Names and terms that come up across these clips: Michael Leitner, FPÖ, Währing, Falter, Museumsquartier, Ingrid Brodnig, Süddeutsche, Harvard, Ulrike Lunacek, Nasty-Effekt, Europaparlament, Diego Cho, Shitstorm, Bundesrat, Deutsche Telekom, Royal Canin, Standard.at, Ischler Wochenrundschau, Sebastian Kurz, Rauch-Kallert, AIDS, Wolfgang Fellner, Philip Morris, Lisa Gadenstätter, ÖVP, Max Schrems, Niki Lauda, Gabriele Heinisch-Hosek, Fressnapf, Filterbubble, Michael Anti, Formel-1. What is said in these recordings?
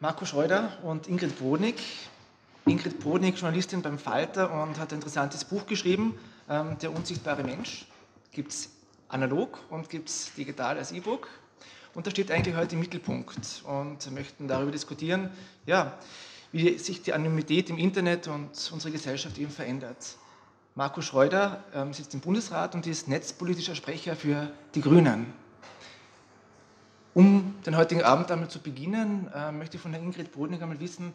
Marco Schreuder und Ingrid Brodnig. Ingrid Brodnig, Journalistin beim Falter und hat ein interessantes Buch geschrieben, Der unsichtbare Mensch. Gibt es analog und gibt es digital als E-Book. Und da steht eigentlich heute im Mittelpunkt und möchten darüber diskutieren, ja, wie sich die Anonymität im Internet und unsere Gesellschaft eben verändert. Marco Schreuder sitzt im Bundesrat und ist netzpolitischer Sprecher für die Grünen. Um den heutigen Abend einmal zu beginnen, möchte ich von Herrn Ingrid Brodnig einmal wissen,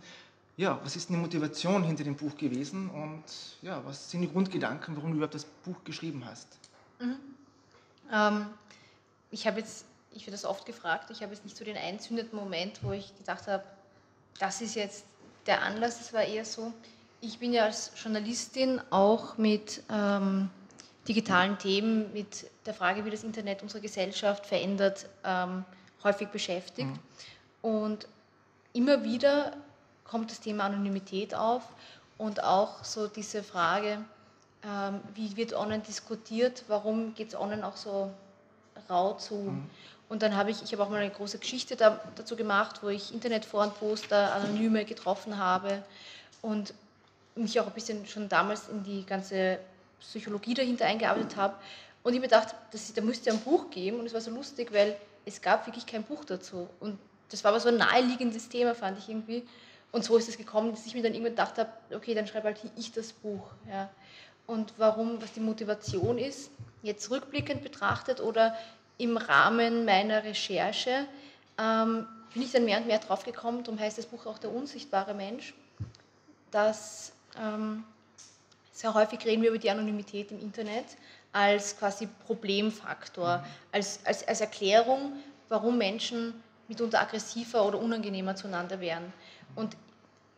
ja, was ist denn die Motivation hinter dem Buch gewesen und ja, was sind die Grundgedanken, warum du überhaupt das Buch geschrieben hast? Mhm. Ich werde das oft gefragt, ich habe jetzt nicht so den einzündenden Moment, wo ich gedacht habe, das ist jetzt der Anlass, das war eher so. Ich bin ja als Journalistin auch mit digitalen Themen, mit der Frage, wie das Internet unsere Gesellschaft verändert, häufig beschäftigt. Mhm. Und immer wieder kommt das Thema Anonymität auf und auch so diese Frage, wie wird online diskutiert, warum geht es online auch so rau zu. Mhm. Und dann habe ich auch mal eine große Geschichte dazu gemacht, wo ich Internetforenposter, Anonyme getroffen habe und mich auch ein bisschen schon damals in die ganze Psychologie dahinter eingearbeitet habe. Und ich mir dachte, da müsste ja ein Buch geben. Und es war so lustig, weil es gab wirklich kein Buch dazu. Und das war aber so ein naheliegendes Thema, fand ich irgendwie. Und so ist es gekommen, dass ich mir dann irgendwann gedacht habe, okay, dann schreibe halt ich das Buch. Ja. Und warum, was die Motivation ist, jetzt rückblickend betrachtet oder im Rahmen meiner Recherche, bin ich dann mehr und mehr drauf gekommen, darum heißt das Buch auch Der unsichtbare Mensch, dass sehr häufig reden wir über die Anonymität im Internet als quasi Problemfaktor, als Erklärung, warum Menschen mitunter aggressiver oder unangenehmer zueinander werden. Und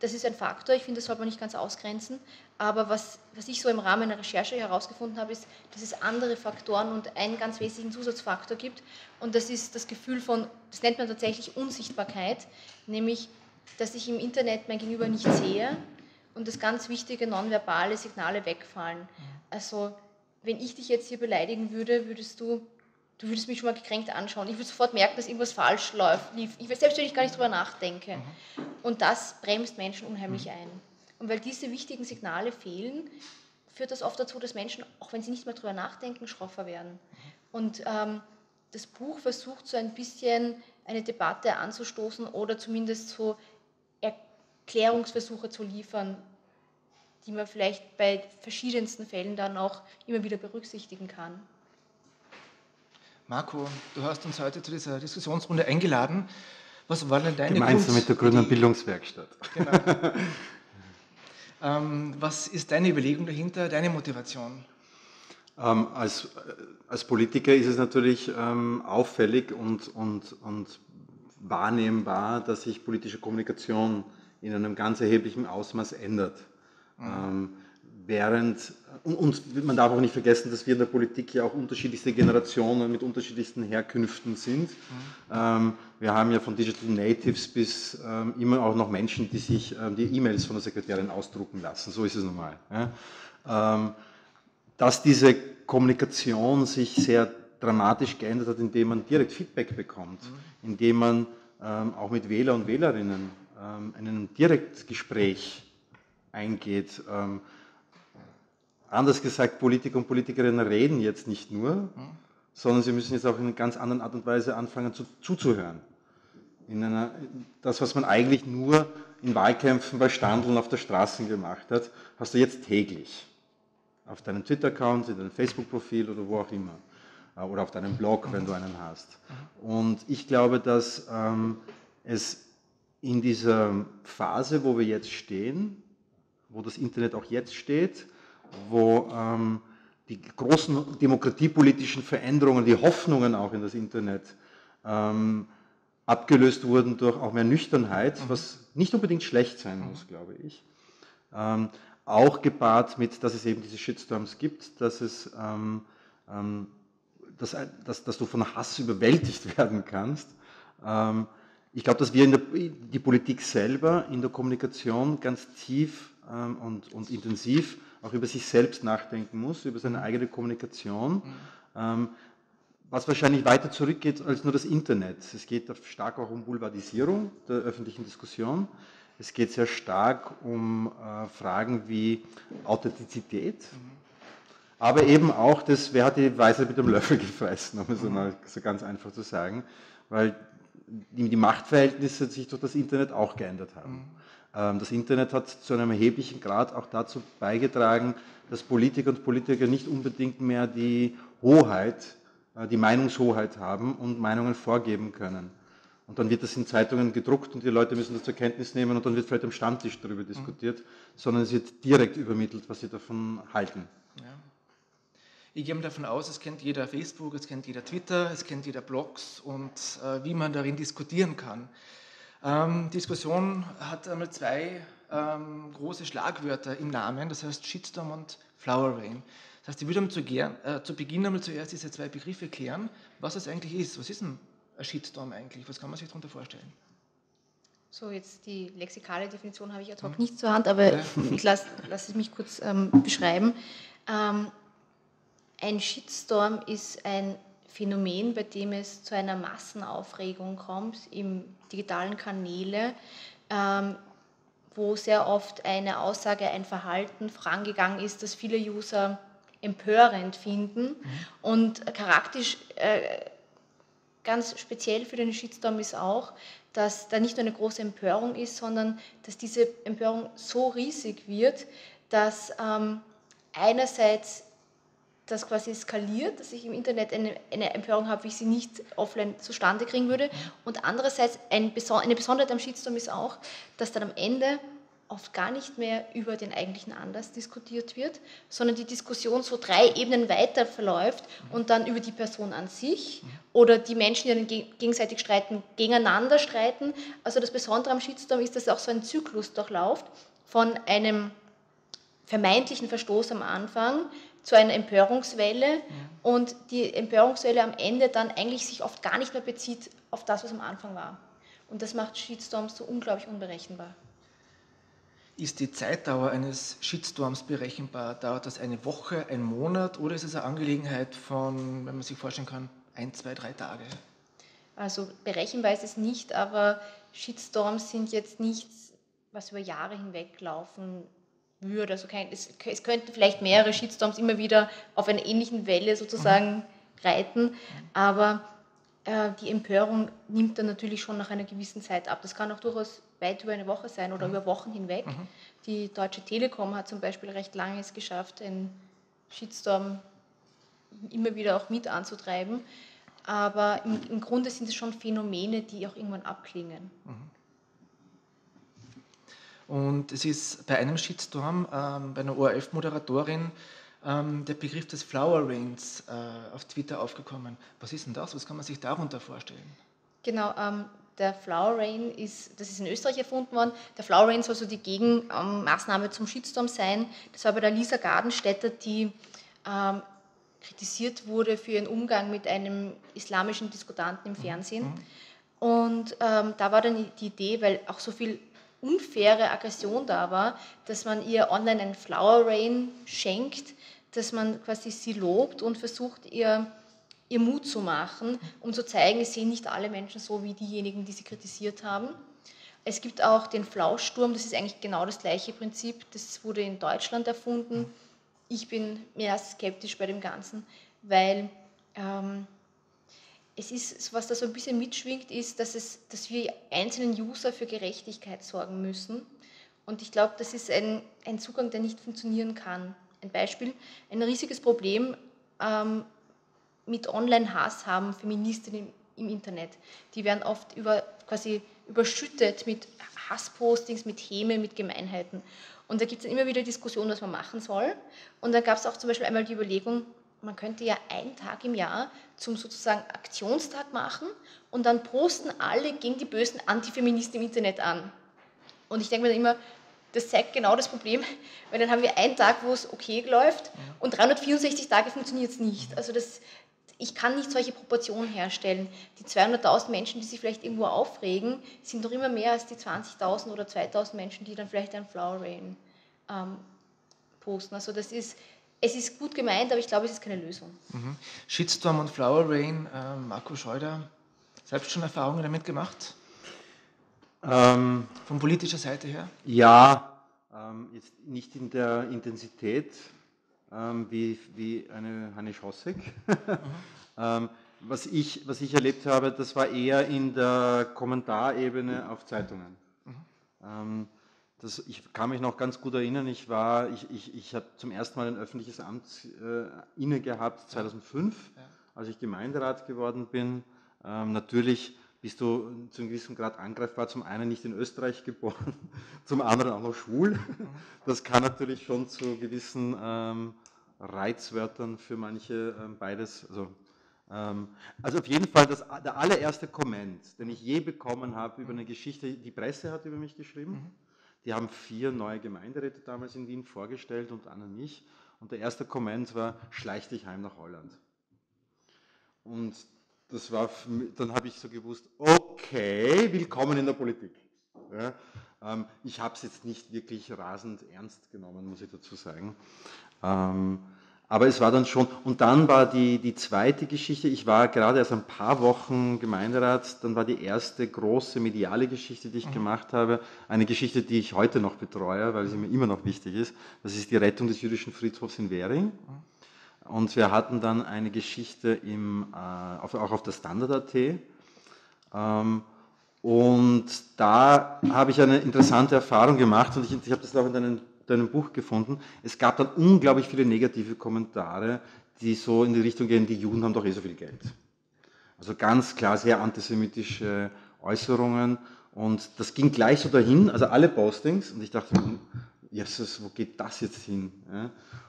das ist ein Faktor, ich finde, das sollte man nicht ganz ausgrenzen, aber was ich so im Rahmen einer Recherche herausgefunden habe, ist, dass es andere Faktoren und einen ganz wesentlichen Zusatzfaktor gibt und das ist das Gefühl von, das nennt man tatsächlich Unsichtbarkeit, nämlich, dass ich im Internet mein Gegenüber nicht sehe, und das ganz wichtige nonverbale Signale wegfallen. Also wenn ich dich jetzt hier beleidigen würde, würdest du mich schon mal gekränkt anschauen. Ich würde sofort merken, dass irgendwas falsch lief. Selbst wenn ich gar nicht drüber nachdenke. Und das bremst Menschen unheimlich ein. Und weil diese wichtigen Signale fehlen, führt das oft dazu, dass Menschen, auch wenn sie nicht mehr drüber nachdenken, schroffer werden. Und das Buch versucht so ein bisschen eine Debatte anzustoßen oder zumindest so Klärungsversuche zu liefern, die man vielleicht bei verschiedensten Fällen dann auch immer wieder berücksichtigen kann. Marco, du hast uns heute zu dieser Diskussionsrunde eingeladen. Was war denn deine Gemeinsam mit der Grünen Bildungswerkstatt. Genau. Was ist deine Überlegung dahinter, deine Motivation? Als Politiker ist es natürlich auffällig und wahrnehmbar, dass sich politische Kommunikation in einem ganz erheblichen Ausmaß ändert. Mhm. Und man darf auch nicht vergessen, dass wir in der Politik ja auch unterschiedlichste Generationen mit unterschiedlichsten Herkünften sind. Mhm. Wir haben ja von Digital Natives bis immer auch noch Menschen, die sich die E-Mails von der Sekretärin ausdrucken lassen. So ist es normal. Ja? Dass diese Kommunikation sich sehr dramatisch geändert hat, indem man direkt Feedback bekommt, mhm. indem man auch mit Wähler und Wählerinnen in einem Direktgespräch eingeht. Anders gesagt, Politiker und Politikerinnen reden jetzt nicht nur, mhm. sondern sie müssen jetzt auch in einer ganz anderen Art und Weise anfangen zuzuhören. Das, was man eigentlich nur in Wahlkämpfen bei Standeln auf der Straße gemacht hat, hast du jetzt täglich. Auf deinem Twitter-Account, in deinem Facebook-Profil oder wo auch immer. Oder auf deinem Blog, wenn du einen hast. Und ich glaube, dass es in dieser Phase, wo wir jetzt stehen, wo das Internet auch jetzt steht, wo die großen demokratiepolitischen Veränderungen, die Hoffnungen auch in das Internet abgelöst wurden durch auch mehr Nüchternheit, was nicht unbedingt schlecht sein muss, glaube ich. Auch gepaart mit, dass es eben diese Shitstorms gibt, dass du von Hass überwältigt werden kannst. Ich glaube, dass wir die Politik selber in der Kommunikation ganz tief und intensiv auch über sich selbst nachdenken muss, über seine eigene Kommunikation. was wahrscheinlich weiter zurückgeht als nur das Internet. Es geht stark auch um Boulevardisierung der öffentlichen Diskussion. Es geht sehr stark um Fragen wie Authentizität, aber eben auch das, wer hat die Weisheit mit dem Löffel gefressen, um es so ganz einfach zu sagen, weil die Machtverhältnisse sich durch das Internet auch geändert haben. Das Internet hat zu einem erheblichen Grad auch dazu beigetragen, dass Politiker und Politiker nicht unbedingt mehr die Hoheit, die Meinungshoheit haben und Meinungen vorgeben können. Und dann wird das in Zeitungen gedruckt und die Leute müssen das zur Kenntnis nehmen und dann wird vielleicht am Stammtisch darüber diskutiert, sondern es wird direkt übermittelt, was sie davon halten. Ja. Ich gehe davon aus, es kennt jeder Facebook, es kennt jeder Twitter, es kennt jeder Blogs und wie man darin diskutieren kann. Diskussion hat einmal zwei große Schlagwörter im Namen, das heißt Shitstorm und Flower Rain. Das heißt, ich würde zu Beginn einmal zuerst diese zwei Begriffe klären, was das eigentlich ist. Was ist denn ein Shitstorm eigentlich? Was kann man sich darunter vorstellen? So, jetzt die lexikale Definition habe ich ad hoc nicht zur Hand, aber ich lasse es mich kurz beschreiben. Ein Shitstorm ist ein Phänomen, bei dem es zu einer Massenaufregung kommt im digitalen Kanäle, wo sehr oft eine Aussage, ein Verhalten vorangegangen ist, das viele User empörend finden. Und charakteristisch ganz speziell für den Shitstorm ist auch, dass da nicht nur eine große Empörung ist, sondern dass diese Empörung so riesig wird, dass einerseits das quasi eskaliert, dass ich im Internet eine Empörung habe, wie ich sie nicht offline zustande kriegen würde. Und andererseits, eine Besonderheit am Shitstorm ist auch, dass dann am Ende oft gar nicht mehr über den eigentlichen Anlass diskutiert wird, sondern die Diskussion so 3 Ebenen weiter verläuft und dann über die Person an sich oder die Menschen, die dann gegenseitig streiten, gegeneinander streiten. Also das Besondere am Shitstorm ist, dass auch so ein Zyklus durchläuft von einem vermeintlichen Verstoß am Anfang zu einer Empörungswelle und die Empörungswelle am Ende dann eigentlich sich oft gar nicht mehr bezieht auf das, was am Anfang war. Und das macht Shitstorms so unglaublich unberechenbar. Ist die Zeitdauer eines Shitstorms berechenbar? Dauert das eine Woche, einen Monat oder ist es eine Angelegenheit von, wenn man sich vorstellen kann, 1, 2, 3 Tage? Also berechenbar ist es nicht, aber Shitstorms sind jetzt nichts, was über Jahre hinweg laufen würde. Also es könnten vielleicht mehrere Shitstorms immer wieder auf einer ähnlichen Welle sozusagen reiten, aber die Empörung nimmt dann natürlich schon nach einer gewissen Zeit ab. Das kann auch durchaus weit über eine Woche sein oder über Wochen hinweg. Die Deutsche Telekom hat zum Beispiel recht lange es geschafft, einen Shitstorm immer wieder auch mit anzutreiben. Aber im Grunde sind es schon Phänomene, die auch irgendwann abklingen. Und es ist bei einem Shitstorm, bei einer ORF-Moderatorin, der Begriff des Flower Rains auf Twitter aufgekommen. Was ist denn das? Was kann man sich darunter vorstellen? Genau, der Flower Rain das ist in Österreich erfunden worden. Der Flower Rain soll so die Gegenmaßnahme zum Shitstorm sein. Das war bei der Lisa Gadenstätter, die kritisiert wurde für ihren Umgang mit einem islamischen Diskutanten im Fernsehen. Und da war dann die Idee, weil auch so viel unfaire Aggression da war, dass man ihr online einen Flower Rain schenkt, dass man quasi sie lobt und versucht, ihr Mut zu machen, um zu zeigen, es sehen nicht alle Menschen so wie diejenigen, die sie kritisiert haben. Es gibt auch den Flauschsturm, das ist eigentlich genau das gleiche Prinzip, das wurde in Deutschland erfunden. Ich bin mehr skeptisch bei dem Ganzen, weil es ist, was da so ein bisschen mitschwingt, ist, dass wir einzelnen User für Gerechtigkeit sorgen müssen. Und ich glaube, das ist ein Zugang, der nicht funktionieren kann. Ein Beispiel, ein riesiges Problem mit Online-Hass haben Feministinnen im Internet. Die werden oft quasi überschüttet mit Hasspostings, mit Häme, mit Gemeinheiten. Und da gibt es dann immer wieder Diskussionen, was man machen soll. Und dann gab es auch zum Beispiel einmal die Überlegung, man könnte ja einen Tag im Jahr zum sozusagen Aktionstag machen und dann posten alle gegen die bösen Antifeministen im Internet an. Und ich denke mir dann immer, das zeigt genau das Problem, weil dann haben wir einen Tag, wo es okay läuft und 364 Tage funktioniert es nicht. Also ich kann nicht solche Proportionen herstellen. Die 200.000 Menschen, die sich vielleicht irgendwo aufregen, sind doch immer mehr als die 20.000 oder 2.000 Menschen, die dann vielleicht einen Flower Rain posten. Also das ist Es ist gut gemeint, aber ich glaube, es ist keine Lösung. Mhm. Shitstorm und Flower Rain, Marco Schreuder, selbst schon Erfahrungen damit gemacht? Von politischer Seite her? Ja, jetzt nicht in der Intensität wie eine Heinisch-Hosek. Mhm. Was ich erlebt habe, das war eher in der Kommentarebene auf Zeitungen. Mhm. Ich kann mich noch ganz gut erinnern, ich habe zum ersten Mal ein öffentliches Amt inne gehabt, 2005, ja. Ja. Als ich Gemeinderat geworden bin. Natürlich bist du zu einem gewissen Grad angreifbar, zum einen nicht in Österreich geboren, zum anderen auch noch schwul. Das kann natürlich schon zu gewissen Reizwörtern für manche beides. Also auf jeden Fall der allererste Comment, den ich je bekommen habe über eine Geschichte, die Presse hat über mich geschrieben. Mhm. Die haben 4 neue Gemeinderäte damals in Wien vorgestellt und Anna mich. Und der erste Kommentar war, schleich dich heim nach Holland. Und das war, dann habe ich so gewusst, okay, willkommen in der Politik. Ja, ich habe es jetzt nicht wirklich rasend ernst genommen, muss ich dazu sagen. Aber es war dann schon, und dann war die zweite Geschichte, ich war gerade erst ein paar Wochen Gemeinderat, dann war die erste große mediale Geschichte, die ich gemacht habe, eine Geschichte, die ich heute noch betreue, weil sie mir immer noch wichtig ist, das ist die Rettung des jüdischen Friedhofs in Währing. Und wir hatten dann eine Geschichte auch auf der Standard.at, und da habe ich eine interessante Erfahrung gemacht, und ich habe das auch in deinem Buch gefunden. Es gab dann unglaublich viele negative Kommentare, die so in die Richtung gehen, die Juden haben doch eh so viel Geld. Also ganz klar sehr antisemitische Äußerungen, und das ging gleich so dahin, also alle Postings, und ich dachte, Jesus, wo geht das jetzt hin?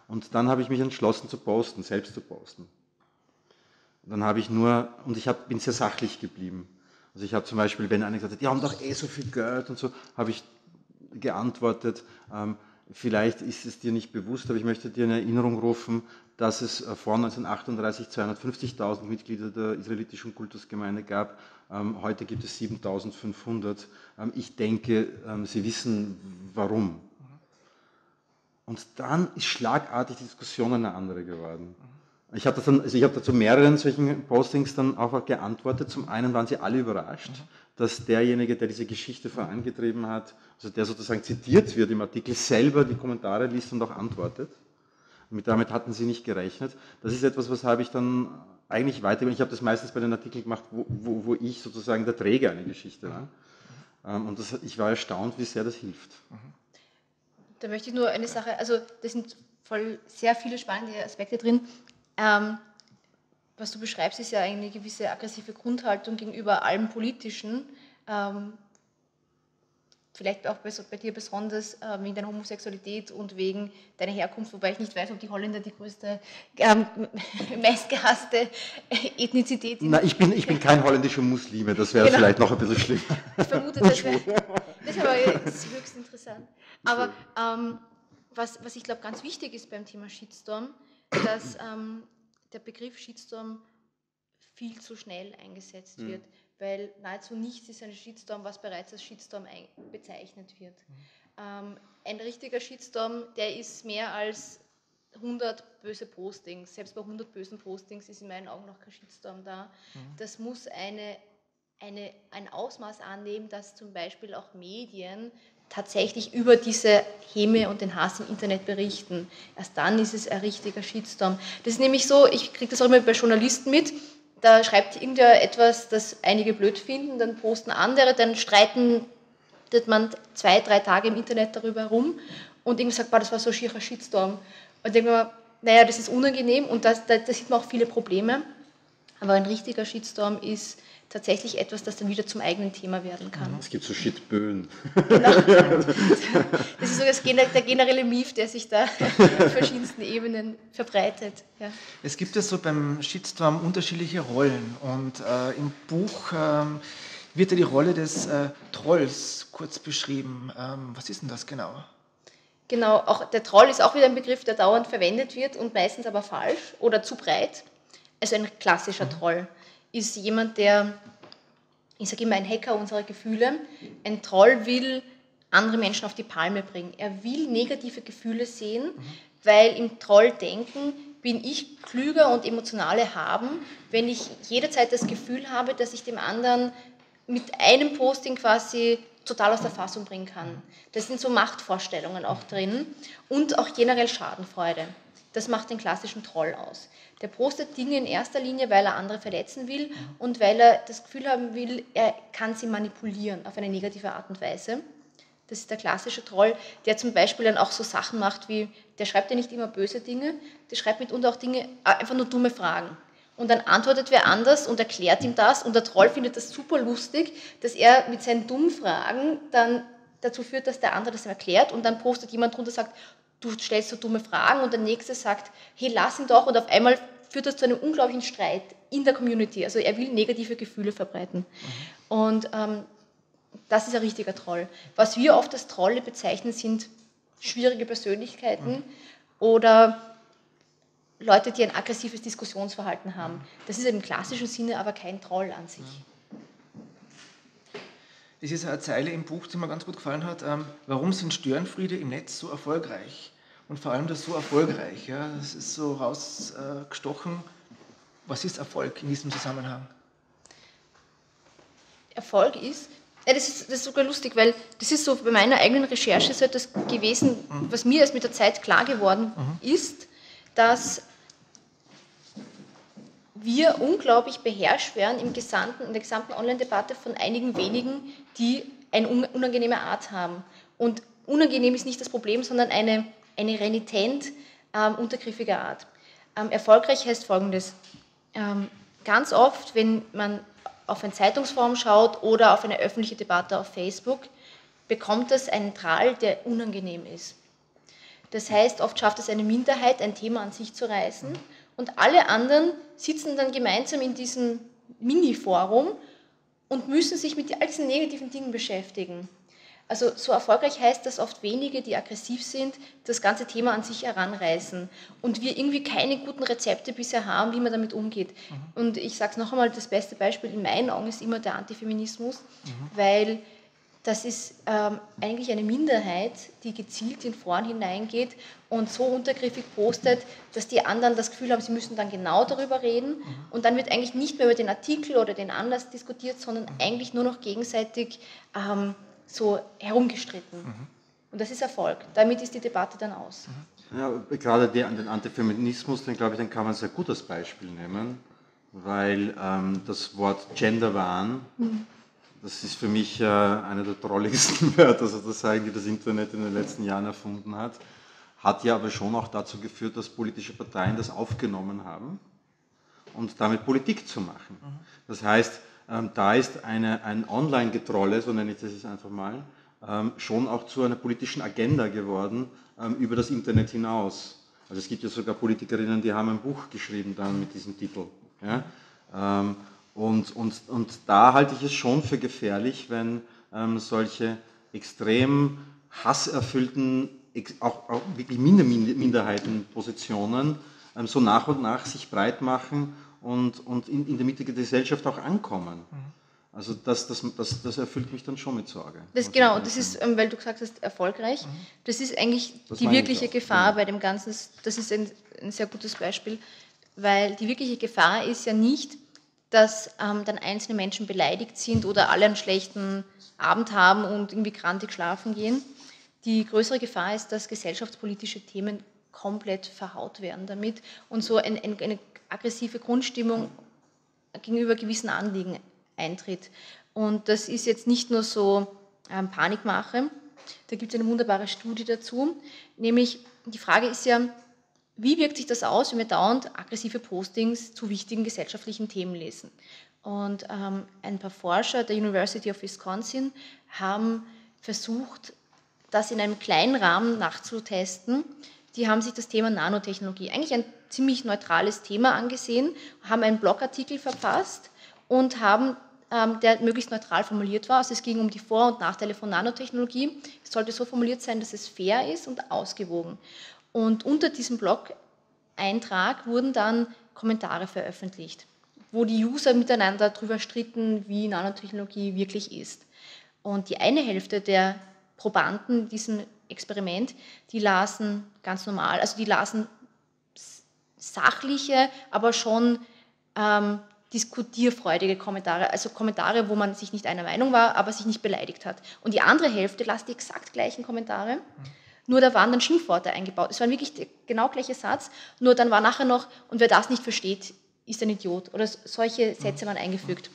Und dann habe ich mich entschlossen zu posten, selbst zu posten. Und dann habe ich bin sehr sachlich geblieben. Also ich habe zum Beispiel, wenn einer gesagt hat, die haben doch eh so viel Geld und so, habe ich geantwortet, vielleicht ist es dir nicht bewusst, aber ich möchte dir in Erinnerung rufen, dass es vor 1938 250.000 Mitglieder der israelitischen Kultusgemeinde gab. Heute gibt es 7.500. Ich denke, Sie wissen, warum. Und dann ist schlagartig die Diskussion eine andere geworden. Ich habe dazu mehreren solchen Postings dann auch geantwortet. Zum einen waren sie alle überrascht, dass derjenige, der diese Geschichte vorangetrieben hat, also der sozusagen zitiert wird im Artikel, selber die Kommentare liest und auch antwortet. Damit hatten sie nicht gerechnet. Das ist etwas, was habe ich dann eigentlich weitergemacht. Ich habe das meistens bei den Artikeln gemacht, wo ich sozusagen der Träger einer Geschichte war. Und ich war erstaunt, wie sehr das hilft. Da möchte ich nur eine Sache, also da sind voll sehr viele spannende Aspekte drin. Was du beschreibst, ist ja eine gewisse aggressive Grundhaltung gegenüber allem Politischen. Vielleicht auch bei dir besonders wegen deiner Homosexualität und wegen deiner Herkunft, wobei ich nicht weiß, ob die Holländer die größte, meistgehasste Ethnizität sind. Nein, ich bin kein holländischer Muslime, das wäre vielleicht noch ein bisschen schlimm. Ich vermute, das ist höchst interessant. Aber was ich glaube ganz wichtig ist beim Thema Shitstorm, dass der Begriff Shitstorm viel zu schnell eingesetzt wird, weil nahezu nichts ist ein Shitstorm, was bereits als Shitstorm bezeichnet wird. Ein richtiger Shitstorm, der ist mehr als 100 böse Postings. Selbst bei 100 bösen Postings ist in meinen Augen noch kein Shitstorm da. Das muss ein Ausmaß annehmen, dass zum Beispiel auch Medien tatsächlich über diese Häme und den Hass im Internet berichten. Erst dann ist es ein richtiger Shitstorm. Das ist nämlich so, ich kriege das auch immer bei Journalisten mit, da schreibt irgendwer etwas, das einige blöd finden, dann posten andere, dann streitet man 2-3 Tage im Internet darüber herum und irgendwie sagt, das war so ein schierer Shitstorm. Und denkt man, naja, das ist unangenehm und da sieht man auch viele Probleme. Aber ein richtiger Shitstorm ist tatsächlich etwas, das dann wieder zum eigenen Thema werden kann. Es gibt so Shitböen. Genau. Das ist so der generelle Mief, der sich da auf verschiedensten Ebenen verbreitet. Ja. Es gibt ja so beim Shitstorm unterschiedliche Rollen. Und im Buch wird ja die Rolle des Trolls kurz beschrieben. Was ist denn das genau? Genau, auch der Troll ist auch wieder ein Begriff, der dauernd verwendet wird und meistens aber falsch oder zu breit. Also ein klassischer Troll ist jemand, der, ich sage immer, ein Hacker unserer Gefühle. Ein Troll will andere Menschen auf die Palme bringen. Er will negative Gefühle sehen, weil im Trolldenken bin ich klüger und emotionaler haben, wenn ich jederzeit das Gefühl habe, dass ich dem anderen mit einem Posting quasi total aus der Fassung bringen kann. Das sind so Machtvorstellungen auch drin und auch generell Schadenfreude. Das macht den klassischen Troll aus. Der postet Dinge in erster Linie, weil er andere verletzen will und weil er das Gefühl haben will, er kann sie manipulieren auf eine negative Art und Weise. Das ist der klassische Troll, der zum Beispiel dann auch so Sachen macht wie, der schreibt ja nicht immer böse Dinge, der schreibt mitunter auch Dinge, einfach nur dumme Fragen. Und dann antwortet wer anders und erklärt ihm das und der Troll findet das super lustig, dass er mit seinen dummen Fragen dann dazu führt, dass der andere das ihm erklärt und dann postet jemand drunter und sagt, du stellst so dumme Fragen und der Nächste sagt, hey, lass ihn doch und auf einmal führt das zu einem unglaublichen Streit in der Community. Also er will negative Gefühle verbreiten. Und das ist ein richtiger Troll. Was wir oft als Trolle bezeichnen, sind schwierige Persönlichkeiten oder Leute, die ein aggressives Diskussionsverhalten haben. Das ist im klassischen Sinne aber kein Troll an sich. Das ist eine Zeile im Buch, die mir ganz gut gefallen hat. Warum sind Störenfriede im Netz so erfolgreich? Und vor allem das so erfolgreich. Ja? Das ist so rausgestochen. Was ist Erfolg in diesem Zusammenhang? Erfolg ist... Ja, das ist sogar lustig, weil das ist so bei meiner eigenen Recherche so etwas gewesen, was mir erst mit der Zeit klar geworden ist, dass wir unglaublich beherrscht werden in der gesamten Online-Debatte von einigen wenigen, die eine unangenehme Art haben. Und unangenehm ist nicht das Problem, sondern eine renitent, untergriffige Art. Erfolgreich heißt Folgendes. Ganz oft, wenn man auf ein Zeitungsforum schaut oder auf eine öffentliche Debatte auf Facebook, bekommt es einen Drall, der unangenehm ist. Das heißt, oft schafft es eine Minderheit, ein Thema an sich zu reißen und alle anderen sitzen dann gemeinsam in diesem Mini-Forum und müssen sich mit all diesen negativen Dingen beschäftigen. Also so erfolgreich heißt, dass oft wenige, die aggressiv sind, das ganze Thema an sich heranreißen und wir irgendwie keine guten Rezepte bisher haben, wie man damit umgeht. Und ich sage es noch einmal, das beste Beispiel in meinen Augen ist immer der Antifeminismus, weil das ist eigentlich eine Minderheit, die gezielt in Foren hineingeht und so untergriffig postet, dass die anderen das Gefühl haben, sie müssen dann genau darüber reden. Und dann wird eigentlich nicht mehr über den Artikel oder den Anlass diskutiert, sondern eigentlich nur noch gegenseitig so herumgestritten. Und das ist Erfolg. Damit ist die Debatte dann aus. Ja, gerade den Antifeminismus, den glaube ich, den kann man sehr gut als Beispiel nehmen, weil das Wort Genderwahn... Das ist für mich einer der trolligsten Wörter, sozusagen, die das Internet in den letzten Jahren erfunden hat. Hat ja aber schon auch dazu geführt, dass politische Parteien das aufgenommen haben und damit Politik zu machen. Das heißt, da ist ein Online-Getrolle, so nenne ich das jetzt einfach mal, schon auch zu einer politischen Agenda geworden über das Internet hinaus. Also es gibt ja sogar Politikerinnen, die haben ein Buch geschrieben dann mit diesem Titel. Ja? Und da halte ich es schon für gefährlich, wenn solche extrem hasserfüllten, auch wirklich Minderheitenpositionen so nach und nach sich breit machen und in der Mitte der Gesellschaft auch ankommen. Also das erfüllt mich dann schon mit Sorge. Das ist, weil du gesagt hast, erfolgreich. Das ist eigentlich die wirkliche Gefahr bei dem Ganzen. Das ist ein sehr gutes Beispiel, weil die wirkliche Gefahr ist ja nicht, dass dann einzelne Menschen beleidigt sind oder alle einen schlechten Abend haben und irgendwie krantig schlafen gehen. Die größere Gefahr ist, dass gesellschaftspolitische Themen komplett verhaut werden damit und so eine aggressive Grundstimmung gegenüber gewissen Anliegen eintritt. Und das ist jetzt nicht nur so Panikmache, da gibt es eine wunderbare Studie dazu, nämlich die Frage ist ja, wie wirkt sich das aus, wenn wir dauernd aggressive Postings zu wichtigen gesellschaftlichen Themen lesen? Und ein paar Forscher der University of Wisconsin haben versucht, das in einem kleinen Rahmen nachzutesten. Die haben sich das Thema Nanotechnologie, eigentlich ein ziemlich neutrales Thema, angesehen, haben einen Blogartikel verfasst und haben, der möglichst neutral formuliert war. Also es ging um die Vor- und Nachteile von Nanotechnologie. Es sollte so formuliert sein, dass es fair ist und ausgewogen. Und unter diesem Blog-Eintrag wurden dann Kommentare veröffentlicht, wo die User miteinander darüber stritten, wie Nanotechnologie wirklich ist. Und die eine Hälfte der Probanden in diesem Experiment, die lasen ganz normal, also die lasen sachliche, aber schon diskutierfreudige Kommentare, also Kommentare, wo man sich nicht einer Meinung war, aber sich nicht beleidigt hat. Und die andere Hälfte las die exakt gleichen Kommentare, nur da waren dann Schimpfworte eingebaut. Es war wirklich der genau gleiche Satz, nur dann war nachher noch, und wer das nicht versteht, ist ein Idiot. Oder solche Sätze waren eingefügt.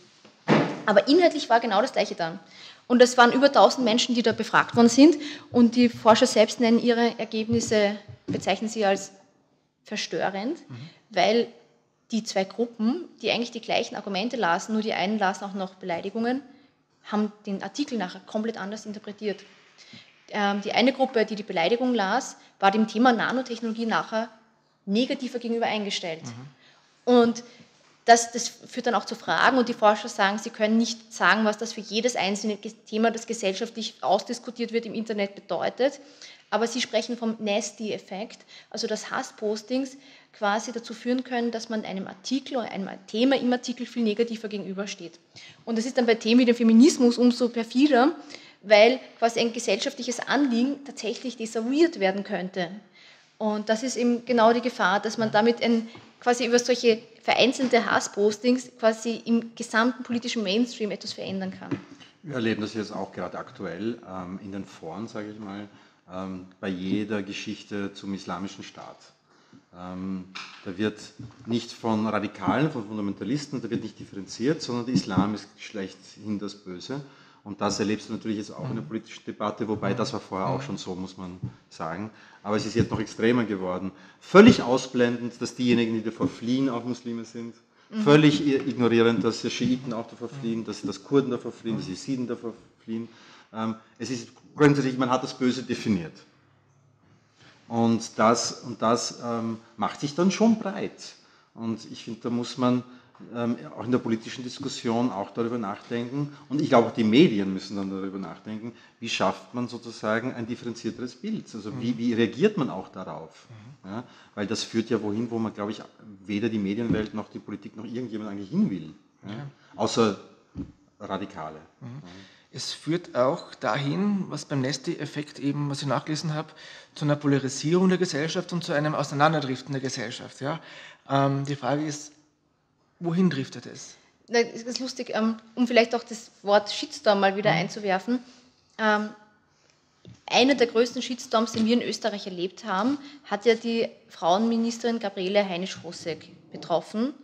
Aber inhaltlich war genau das Gleiche dann. Und es waren über 1000 Menschen, die da befragt worden sind. Und die Forscher selbst nennen ihre Ergebnisse, bezeichnen sie als verstörend, weil die zwei Gruppen, die eigentlich die gleichen Argumente lasen, nur die einen lasen auch noch Beleidigungen, haben den Artikel nachher komplett anders interpretiert. Die eine Gruppe, die die Beleidigung las, war dem Thema Nanotechnologie nachher negativer gegenüber eingestellt. Und das führt dann auch zu Fragen, und die Forscher sagen, sie können nicht sagen, was das für jedes einzelne Thema, das gesellschaftlich ausdiskutiert wird, im Internet bedeutet. Aber sie sprechen vom Nasty-Effekt, also dass Hasspostings quasi dazu führen können, dass man einem Artikel oder einem Thema im Artikel viel negativer gegenübersteht. Und das ist dann bei Themen wie dem Feminismus umso perfider, weil quasi ein gesellschaftliches Anliegen tatsächlich desavouiert werden könnte. Und das ist eben genau die Gefahr, dass man damit quasi über solche vereinzelte Hasspostings quasi im gesamten politischen Mainstream etwas verändern kann. Wir erleben das jetzt auch gerade aktuell in den Foren, sage ich mal, bei jeder Geschichte zum Islamischen Staat. Da wird nicht von Radikalen, von Fundamentalisten, da wird nicht differenziert, sondern der Islam ist schlechthin das Böse. Und das erlebst du natürlich jetzt auch in der politischen Debatte, wobei das war vorher auch schon so, muss man sagen. Aber es ist jetzt noch extremer geworden. Völlig ausblendend, dass diejenigen, die davor fliehen, auch Muslime sind. Völlig ignorierend, dass die Schiiten auch davor fliehen, dass das Kurden davor fliehen, dass die Jesiden davor fliehen. Es ist grundsätzlich, man hat das Böse definiert. Und das macht sich dann schon breit. Und ich finde, da muss man auch in der politischen Diskussion auch darüber nachdenken, und ich glaube auch die Medien müssen dann darüber nachdenken, wie schafft man sozusagen ein differenzierteres Bild, also wie reagiert man auch darauf, ja? Weil das führt ja wohin, wo man, glaube ich, weder die Medienwelt noch die Politik noch irgendjemand eigentlich hin will, ja? Außer Radikale. Es führt auch dahin, was beim Nasty-Effekt eben, was ich nachgelesen habe, zu einer Polarisierung der Gesellschaft und zu einem Auseinanderdriften der Gesellschaft. Ja? Die Frage ist, wohin driftet es? Das ist lustig, um vielleicht auch das Wort Shitstorm mal wieder einzuwerfen. Einer der größten Shitstorms, den wir in Österreich erlebt haben, hat ja die Frauenministerin Gabriele Heinisch-Hosek betroffen,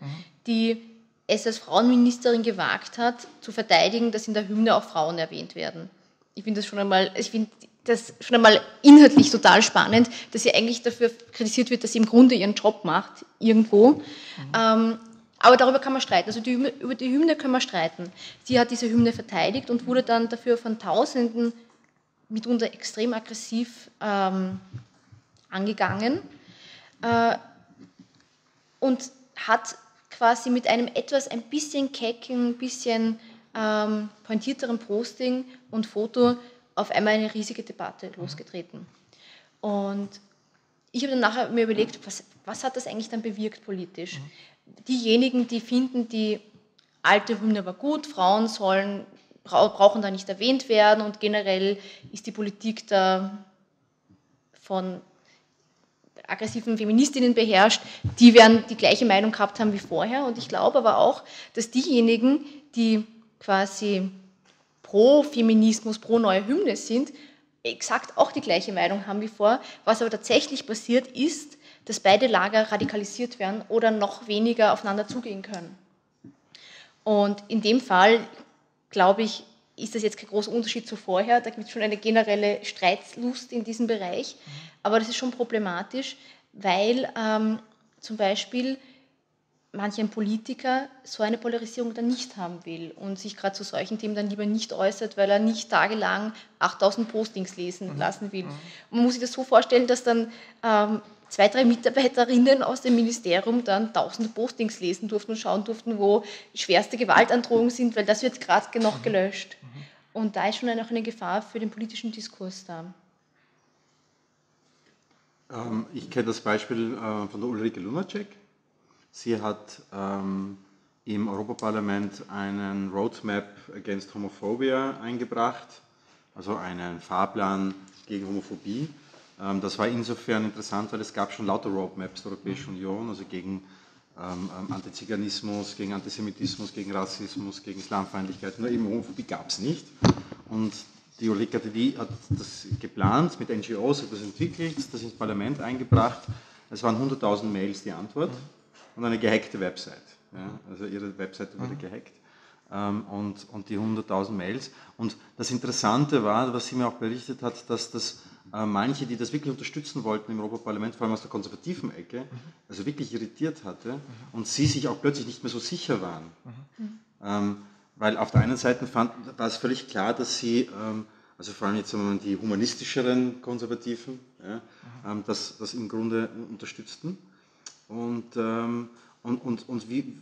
die es als Frauenministerin gewagt hat, zu verteidigen, dass in der Hymne auch Frauen erwähnt werden. Ich finde das schon einmal inhaltlich total spannend, dass sie eigentlich dafür kritisiert wird, dass sie im Grunde ihren Job macht, irgendwo. Aber darüber kann man streiten, also über die Hymne können wir streiten. Sie hat diese Hymne verteidigt und wurde dann dafür von Tausenden mitunter extrem aggressiv angegangen und hat quasi mit einem etwas ein bisschen kecken, ein bisschen pointierteren Posting und Foto auf einmal eine riesige Debatte losgetreten. Und ich habe dann nachher mir überlegt, was hat das eigentlich dann bewirkt politisch? Diejenigen, die finden, die alte Hymne war gut, Frauen brauchen da nicht erwähnt werden, und generell ist die Politik da von aggressiven Feministinnen beherrscht, die werden die gleiche Meinung gehabt haben wie vorher. Und ich glaube aber auch, dass diejenigen, die quasi pro Feminismus, pro neue Hymne sind, exakt auch die gleiche Meinung haben wie vorher. Was aber tatsächlich passiert ist, dass beide Lager radikalisiert werden oder noch weniger aufeinander zugehen können. Und in dem Fall, glaube ich, ist das jetzt kein großer Unterschied zu vorher. Da gibt es schon eine generelle Streitlust in diesem Bereich. Aber das ist schon problematisch, weil zum Beispiel manch ein Politiker so eine Polarisierung dann nicht haben will und sich gerade zu solchen Themen dann lieber nicht äußert, weil er nicht tagelang 8000 Postings lesen lassen will. Man muss sich das so vorstellen, dass dann 2, 3 Mitarbeiterinnen aus dem Ministerium dann 1000 Postings lesen durften und schauen durften, wo schwerste Gewaltandrohungen sind, weil das wird gerade noch gelöscht. Und da ist schon auch eine Gefahr für den politischen Diskurs da. Ich kenne das Beispiel von der Ulrike Lunacek. Sie hat im Europaparlament einen Roadmap against Homophobia eingebracht, also einen Fahrplan gegen Homophobie. Das war insofern interessant, weil es gab schon lauter Roadmaps der Europäischen Union, also gegen Antiziganismus, gegen Antisemitismus, gegen Rassismus, gegen Islamfeindlichkeit, nur eben Homophobie gab es nicht. Und die Ulrike hat das geplant, mit NGOs hat das entwickelt, das ins Parlament eingebracht. Es waren 100.000 Mails die Antwort und eine gehackte Website. Ja, also ihre Website wurde gehackt und die 100.000 Mails. Und das Interessante war, was sie mir auch berichtet hat, dass das manche, die das wirklich unterstützen wollten im Europaparlament, vor allem aus der konservativen Ecke, also wirklich irritiert hatte und sie sich auch plötzlich nicht mehr so sicher waren. Weil auf der einen Seite war es völlig klar, dass sie, also vor allem jetzt die humanistischeren Konservativen, das im Grunde unterstützten. Und wie,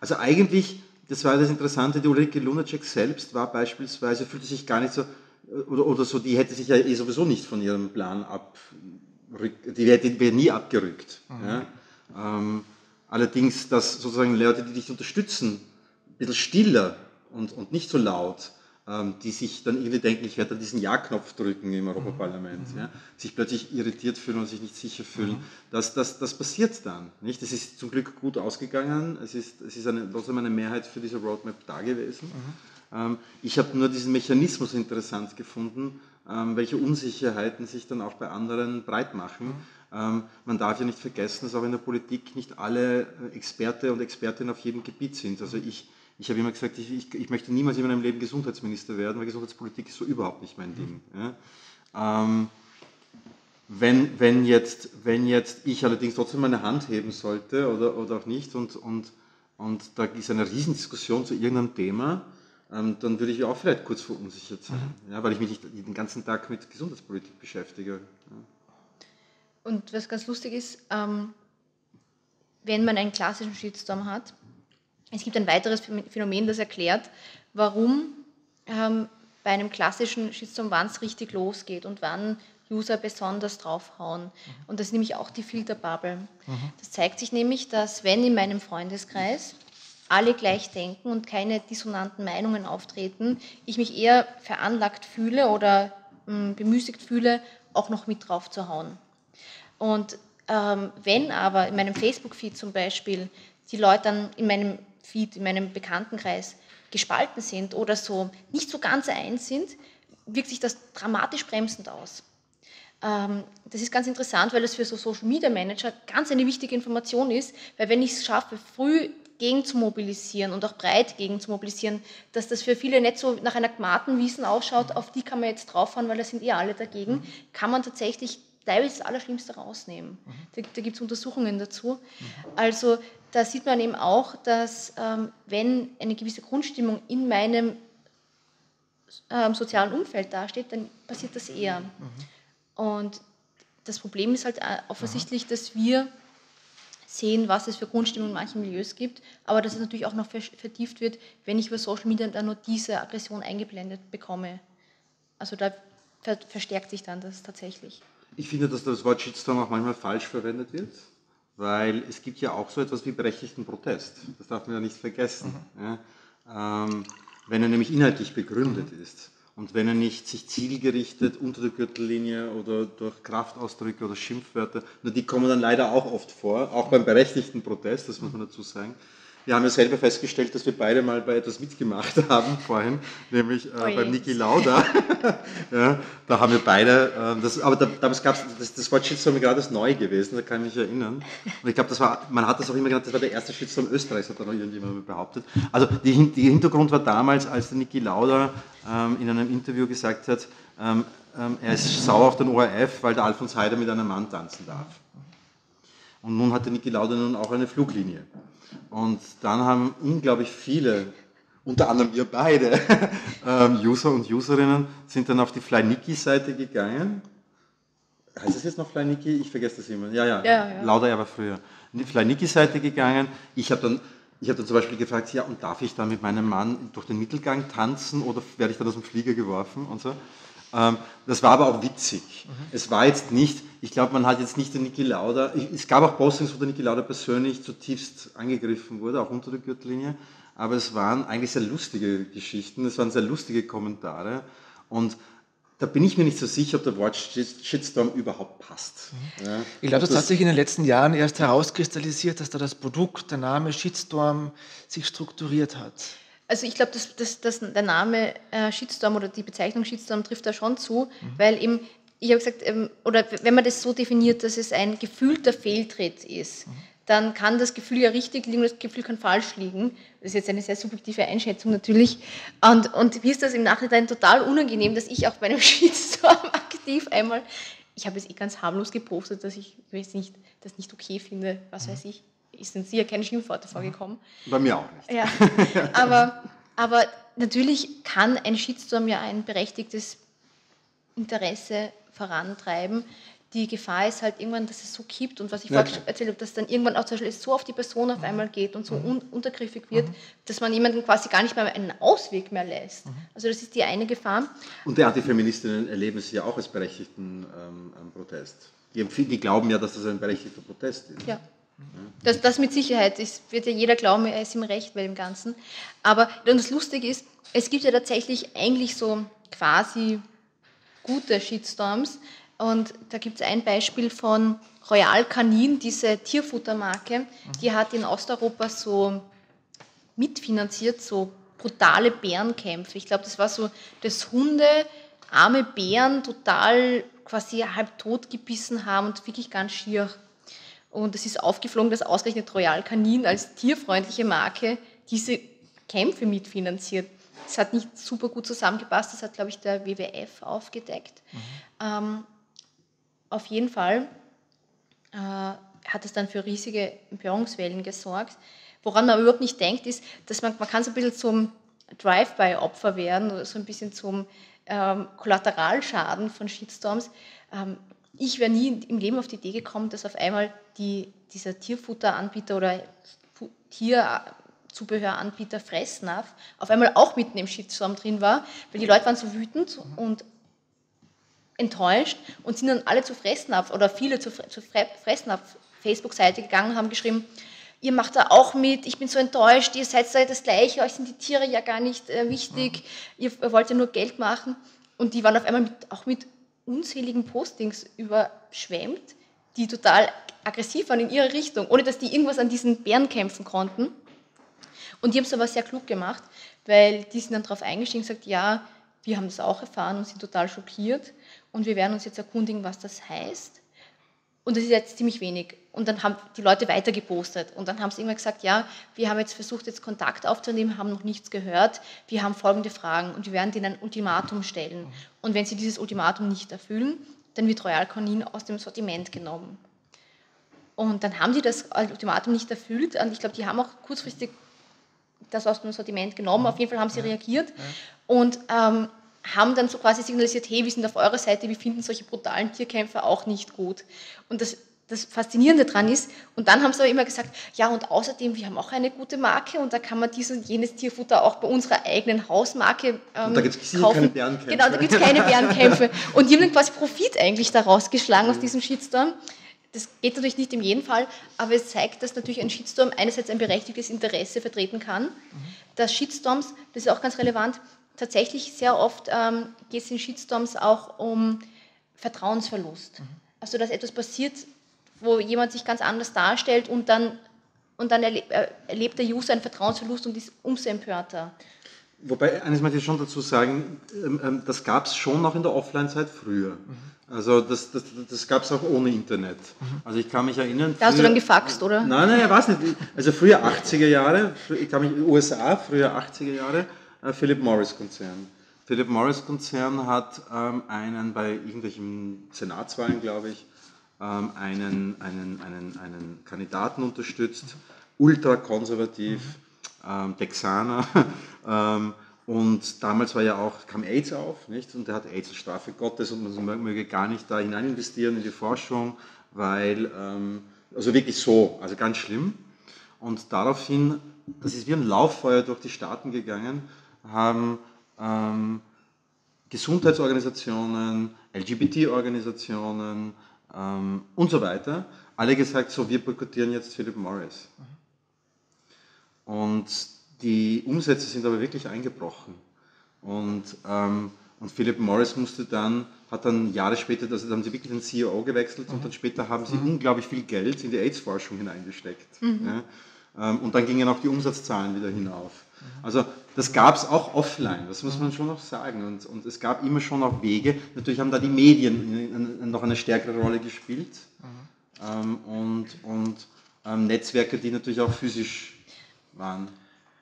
also eigentlich, das war das Interessante, die Ulrike Lunacek selbst war beispielsweise, fühlte sich gar nicht so, oder so, die hätte sich ja eh sowieso nicht von ihrem Plan die wäre nie abgerückt. Allerdings, dass sozusagen Leute, die dich unterstützen, ein bisschen stiller und nicht so laut, die sich dann irgendwie denken, ich werde dann diesen Ja-Knopf drücken im Europaparlament, sich plötzlich irritiert fühlen und sich nicht sicher fühlen, das passiert dann. Nicht? Es ist zum Glück gut ausgegangen, es ist trotzdem eine Mehrheit für diese Roadmap da gewesen. Ich habe nur diesen Mechanismus interessant gefunden, welche Unsicherheiten sich dann auch bei anderen breit machen. Man darf ja nicht vergessen, dass auch in der Politik nicht alle Experte und Expertinnen auf jedem Gebiet sind. Also ich habe immer gesagt, ich möchte niemals in meinem Leben Gesundheitsminister werden, weil Gesundheitspolitik ist so überhaupt nicht mein Ding. Ja? Wenn jetzt ich allerdings trotzdem meine Hand heben sollte oder auch nicht und da ist eine Riesendiskussion zu irgendeinem Thema, dann würde ich auch vielleicht kurz verunsichert sein, weil ich mich nicht den ganzen Tag mit Gesundheitspolitik beschäftige. Und was ganz lustig ist, wenn man einen klassischen Shitstorm hat, es gibt ein weiteres Phänomen, das erklärt, warum bei einem klassischen Shitstorm, wann es richtig losgeht und wann User besonders draufhauen. Und das ist nämlich auch die Filterbubble. Das zeigt sich nämlich, dass wenn in meinem Freundeskreis alle gleich denken und keine dissonanten Meinungen auftreten, ich mich eher veranlagt fühle oder bemüßigt fühle, auch noch mit drauf zu hauen. Und wenn aber in meinem Facebook-Feed zum Beispiel die Leute dann in meinem Feed, in meinem Bekanntenkreis gespalten sind oder so nicht so ganz eins sind, wirkt sich das dramatisch bremsend aus. Das ist ganz interessant, weil das für so Social Media Manager ganz eine wichtige Information ist, weil wenn ich es schaffe, früh gegen zu mobilisieren und auch breit gegen zu mobilisieren, dass das für viele nicht so nach einer Gmatenwiesen ausschaut, auf die kann man jetzt draufhauen, weil da sind eh alle dagegen, kann man tatsächlich teilweise das Allerschlimmste rausnehmen. Da gibt es Untersuchungen dazu. Also da sieht man eben auch, dass wenn eine gewisse Grundstimmung in meinem sozialen Umfeld dasteht, dann passiert das eher. Und das Problem ist halt offensichtlich, dass wir sehen, was es für Grundstimmung in manchen Milieus gibt, aber dass es natürlich auch noch vertieft wird, wenn ich über Social Media dann nur diese Aggression eingeblendet bekomme. Also da verstärkt sich dann das tatsächlich. Ich finde, dass das Wort Shitstorm auch manchmal falsch verwendet wird, weil es gibt ja auch so etwas wie berechtigten Protest. Das darf man ja nicht vergessen. Ja? Wenn er nämlich inhaltlich begründet ist und wenn er nicht sich zielgerichtet unter der Gürtellinie oder durch Kraftausdrücke oder Schimpfwörter, nur die kommen dann leider auch oft vor, auch beim berechtigten Protest, das muss man dazu sagen. Wir haben ja selber festgestellt, dass wir beide mal bei etwas mitgemacht haben vorhin, nämlich beim Niki Lauda. Ja, da haben wir beide, damals gab es, das Wort Shitstorm gerade ist neu gewesen, da kann ich mich erinnern. Und ich glaube, man hat das auch immer genannt, das war der erste Shitstorm Österreichs, hat da noch irgendjemand behauptet. Also der Hintergrund war damals, als der Niki Lauda in einem Interview gesagt hat, er ist sauer auf den ORF, weil der Alfons Heider mit einem Mann tanzen darf. Und nun hatte Niki Lauda nun auch eine Fluglinie. Und dann haben unglaublich viele, unter anderem wir beide, User und Userinnen, sind dann auf die Flyniki-Seite gegangen. Heißt das jetzt noch Flyniki? Ich vergesse das immer. Ja. Lauter, er war früher. In die Flyniki-Seite gegangen. Ich habe dann zum Beispiel gefragt, ja, und darf ich dann mit meinem Mann durch den Mittelgang tanzen oder werde ich dann aus dem Flieger geworfen und so? Das war aber auch witzig. Es war jetzt nicht, ich glaube, man hat jetzt nicht den Niki Lauda, es gab auch Postings, wo der Niki Lauda persönlich zutiefst angegriffen wurde, auch unter der Gürtellinie, aber es waren eigentlich sehr lustige Geschichten, es waren sehr lustige Kommentare und da bin ich mir nicht so sicher, ob der Wort Shitstorm überhaupt passt. Ja. Ich glaube, das hat sich in den letzten Jahren erst herauskristallisiert, dass da das Produkt, der Name Shitstorm, sich strukturiert hat. Also ich glaube, dass der Name Shitstorm oder die Bezeichnung Shitstorm trifft da schon zu, weil eben, ich habe gesagt, oder wenn man das so definiert, dass es ein gefühlter Fehltritt ist, dann kann das Gefühl ja richtig liegen, das Gefühl kann falsch liegen. Das ist jetzt eine sehr subjektive Einschätzung natürlich. Und mir ist das im Nachhinein total unangenehm, dass ich auch bei einem Shitstorm aktiv einmal, ich habe es ganz harmlos gepostet, dass ich das nicht okay finde, was weiß ich, ist denn sicher keine Schimpfworte vorgekommen. Bei mir auch nicht. Ja. Aber natürlich kann ein Shitstorm ja ein berechtigtes Interesse vorantreiben. Die Gefahr ist halt irgendwann, dass es so kippt und was ich vorher erzählt habe, dass dann irgendwann auch zum Beispiel so auf die Person auf einmal geht und so untergriffig wird, dass man jemanden quasi gar nicht mehr einen Ausweg mehr lässt. Also das ist die eine Gefahr. Und die Antifeministinnen erleben es ja auch als berechtigten Protest. Die glauben ja, dass das ein berechtigter Protest ist. Ja. Das mit Sicherheit, es wird ja jeder glauben, er ist im Recht bei dem Ganzen. Aber und das Lustige ist, es gibt ja tatsächlich eigentlich so quasi gute Shitstorms. Und da gibt es ein Beispiel von Royal Canin, diese Tierfuttermarke, die hat in Osteuropa so mitfinanziert, so brutale Bärenkämpfe. Ich glaube, das war so, dass Hunde arme Bären total quasi halb tot gebissen haben und wirklich ganz schier. Und es ist aufgeflogen, dass ausgerechnet Royal Canin als tierfreundliche Marke diese Kämpfe mitfinanziert. Das hat nicht super gut zusammengepasst, das hat, glaube ich, der WWF aufgedeckt. Auf jeden Fall hat es dann für riesige Empörungswellen gesorgt. Woran man überhaupt nicht denkt, ist, dass man kann so ein bisschen zum Drive-by-Opfer werden oder so ein bisschen zum Kollateralschaden von Shitstorms. Ich wäre nie im Leben auf die Idee gekommen, dass auf einmal dieser Tierfutteranbieter oder Tierzubehöranbieter Fressnapf auf einmal auch mitten im Shitstorm drin war, weil die Leute waren so wütend und enttäuscht und sind dann alle zu Fressnapf oder viele zu Fressnapf Facebook-Seite gegangen und haben geschrieben, ihr macht da auch mit, ich bin so enttäuscht, ihr seid das Gleiche, euch sind die Tiere ja gar nicht wichtig, ihr wollt ja nur Geld machen. Und die waren auf einmal auch mit unzähligen Postings überschwemmt, die total aggressiv waren in ihre Richtung, ohne dass die irgendwas an diesen Bären kämpfen konnten. Und die haben es aber sehr klug gemacht, weil die sind dann darauf eingestiegen und gesagt, ja, wir haben das auch erfahren und sind total schockiert. Und wir werden uns jetzt erkundigen, was das heißt. Und das ist jetzt ziemlich wenig. Und dann haben die Leute weiter gepostet. Und dann haben sie immer gesagt, ja, wir haben jetzt versucht, jetzt Kontakt aufzunehmen, haben noch nichts gehört. Wir haben folgende Fragen und wir werden denen ein Ultimatum stellen. Und wenn sie dieses Ultimatum nicht erfüllen, dann wird Royal Canin aus dem Sortiment genommen. Und dann haben die das Ultimatum nicht erfüllt. Und ich glaube, die haben auch kurzfristig das aus dem Sortiment genommen. Auf jeden Fall haben sie reagiert. Und haben dann so quasi signalisiert, hey, wir sind auf eurer Seite, wir finden solche brutalen Tierkämpfe auch nicht gut. Und das Faszinierende daran ist, und dann haben sie aber immer gesagt, ja, und außerdem, wir haben auch eine gute Marke und da kann man dieses und jenes Tierfutter auch bei unserer eigenen Hausmarke kaufen. Und da gibt es keine Bärenkämpfe. Genau, da gibt es keine Bärenkämpfe. Und die haben dann quasi Profit eigentlich daraus geschlagen aus diesem Shitstorm. Das geht natürlich nicht in jedem Fall, aber es zeigt, dass natürlich ein Shitstorm einerseits ein berechtigtes Interesse vertreten kann. Dass Shitstorms, das ist auch ganz relevant, tatsächlich sehr oft geht es in Shitstorms auch um Vertrauensverlust. Also dass etwas passiert, wo jemand sich ganz anders darstellt und dann erlebt der User einen Vertrauensverlust und ist umso empörter. Wobei, eines möchte ich schon dazu sagen, das gab es schon auch in der Offline-Zeit früher. Also das gab es auch ohne Internet. Also ich kann mich erinnern... Da hast du dann gefaxt, oder? Nein, ich weiß nicht. Also früher 80er Jahre, ich kann mich USA, früher 80er Jahre, Philip-Morris-Konzern. Philip-Morris-Konzern hat einen bei irgendwelchen Senatswahlen, glaube ich, einen Kandidaten unterstützt, ultrakonservativ, Texaner. Und damals kam AIDS auf, nicht? Und der hat AIDS als Strafe Gottes und man möge gar nicht da hinein investieren in die Forschung, weil, also wirklich so, also ganz schlimm. Und daraufhin, das ist wie ein Lauffeuer durch die Staaten gegangen, haben Gesundheitsorganisationen, LGBT-Organisationen und so weiter, alle gesagt, so, wir boykottieren jetzt Philip Morris. Und die Umsätze sind aber wirklich eingebrochen. Und Und Philip Morris hat dann Jahre später, also da haben sie wirklich den CEO gewechselt und dann später haben sie unglaublich viel Geld in die AIDS-Forschung hineingesteckt. Ja? Und dann gingen auch die Umsatzzahlen wieder hinauf. Also das gab es auch offline, das muss man schon noch sagen. Und es gab immer schon auch Wege. Natürlich haben da die Medien noch eine stärkere Rolle gespielt. Und Netzwerke, die natürlich auch physisch waren.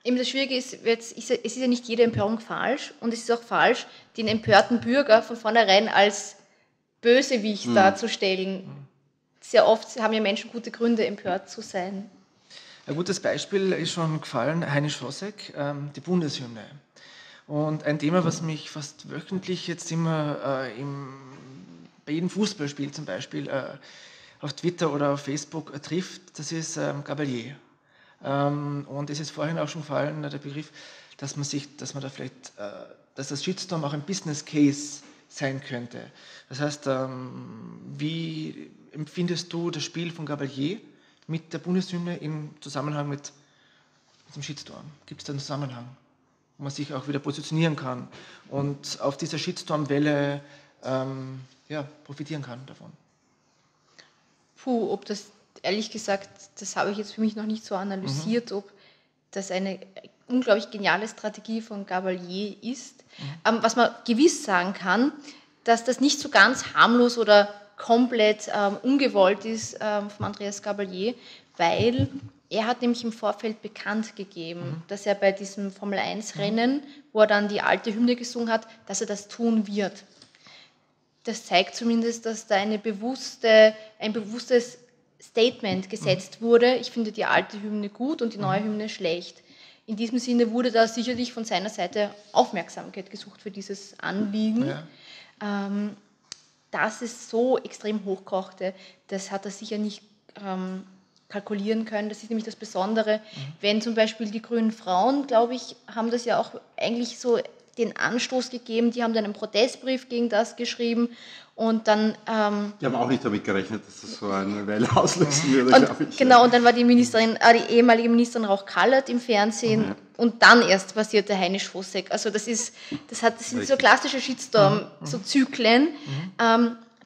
Eben das Schwierige ist, es ist ja nicht jede Empörung falsch und es ist auch falsch, den empörten Bürger von vornherein als Bösewicht darzustellen. Sehr oft haben ja Menschen gute Gründe, empört zu sein. Ein gutes Beispiel ist schon gefallen, Heinisch-Hosek, die Bundeshymne. Und ein Thema, was mich fast wöchentlich jetzt immer bei jedem Fußballspiel zum Beispiel auf Twitter oder auf Facebook trifft, das ist Gabalier. Und es ist vorhin auch schon gefallen, der Begriff, dass das Shitstorm auch ein Business Case sein könnte. Das heißt, wie empfindest du das Spiel von Gabalier mit der Bundeshymne im Zusammenhang mit dem Shitstorm? Gibt es da einen Zusammenhang, wo man sich auch wieder positionieren kann und auf dieser Shitstorm-Welle profitieren kann davon? Puh, ob das... Ehrlich gesagt, das habe ich jetzt für mich noch nicht so analysiert, ob das eine unglaublich geniale Strategie von Gabalier ist. Was man gewiss sagen kann, dass das nicht so ganz harmlos oder komplett ungewollt ist von Andreas Gabalier, weil er hat nämlich im Vorfeld bekannt gegeben, dass er bei diesem Formel-1-Rennen, wo er dann die alte Hymne gesungen hat, dass er das tun wird. Das zeigt zumindest, dass da ein bewusstes Statement gesetzt wurde, ich finde die alte Hymne gut und die neue Hymne schlecht. In diesem Sinne wurde da sicherlich von seiner Seite Aufmerksamkeit gesucht für dieses Anliegen. Ja. Dass es so extrem hochkochte, das hat er sicher nicht kalkulieren können. Das ist nämlich das Besondere, wenn zum Beispiel die grünen Frauen, glaube ich, haben das ja auch eigentlich so den Anstoß gegeben, die haben dann einen Protestbrief gegen das geschrieben und dann... die haben auch nicht damit gerechnet, dass das so eine Welle auslösen würde, glaube ich. Genau, und dann war die ehemalige Ministerin Rauch-Kallert im Fernsehen und dann erst passierte Heinisch-Hosek. Also das sind so klassische Shitstorm, so Zyklen.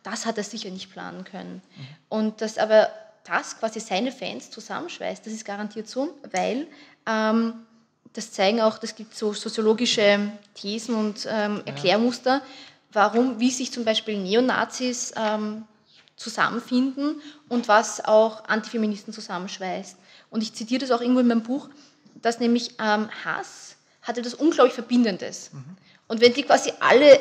Das hat er sicher nicht planen können. Und dass aber das quasi seine Fans zusammenschweißt, das ist garantiert so, weil... das zeigen auch, das gibt so soziologische Thesen und Erklärmuster, wie sich zum Beispiel Neonazis zusammenfinden und was auch Antifeministen zusammenschweißt. Und ich zitiere das auch irgendwo in meinem Buch, dass nämlich Hass hatte das unglaublich Verbindendes. Und wenn die quasi alle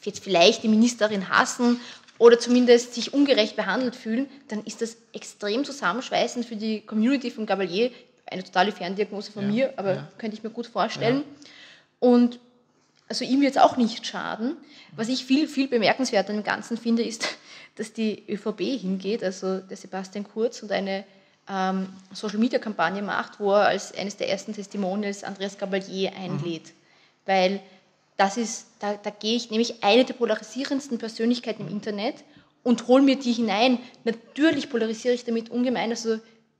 jetzt vielleicht die Ministerin hassen oder zumindest sich ungerecht behandelt fühlen, dann ist das extrem zusammenschweißend für die Community von Gabalier, eine totale Ferndiagnose von mir, aber könnte ich mir gut vorstellen. Und also ihm jetzt auch nicht schaden. Was ich viel, viel bemerkenswert an dem Ganzen finde, ist, dass die ÖVP hingeht, also der Sebastian Kurz, und eine Social-Media-Kampagne macht, wo er als eines der ersten Testimonials Andreas Gabalier einlädt. Weil das ist, da gehe ich nämlich eine der polarisierendsten Persönlichkeiten im Internet und hole mir die hinein. Natürlich polarisiere ich damit ungemein, also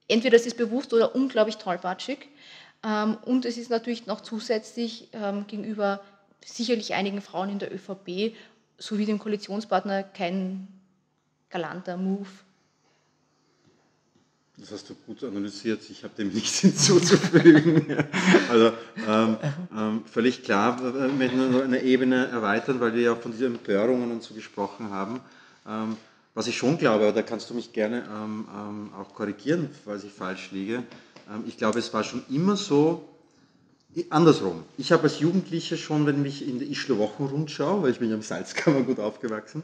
entweder es ist bewusst oder unglaublich tollpatschig. Und es ist natürlich noch zusätzlich gegenüber sicherlich einigen Frauen in der ÖVP sowie dem Koalitionspartner kein galanter Move. Das hast du gut analysiert. Ich habe dem nichts hinzuzufügen. Also völlig klar, wenn wir nur eine Ebene erweitern, weil wir ja auch von diesen Empörungen und so gesprochen haben. Was ich schon glaube, aber da kannst du mich gerne auch korrigieren, falls ich falsch liege, ich glaube, es war schon immer so, andersrum. Ich habe als Jugendliche schon, wenn ich in der Ischler Wochenrund schaue, weil ich bin am Salzkammer gut aufgewachsen,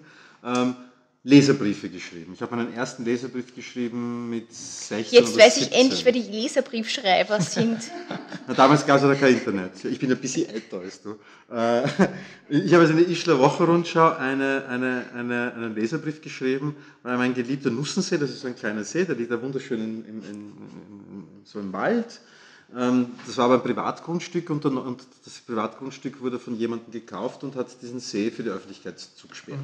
Leserbriefe geschrieben. Ich habe meinen ersten Leserbrief geschrieben mit 16 Jetzt oder weiß 17. Ich endlich, wer die Leserbriefschreiber sind. Damals gab es ja kein Internet. Ich bin ein bisschen älter als du. Ich habe also in der Ischler Wochenrundschau einen Leserbrief geschrieben, weil mein geliebter Nussensee, das ist so ein kleiner See, der liegt da wunderschön so im Wald. Das war aber ein Privatgrundstück und das Privatgrundstück wurde von jemandem gekauft und hat diesen See für die Öffentlichkeit zugesperrt.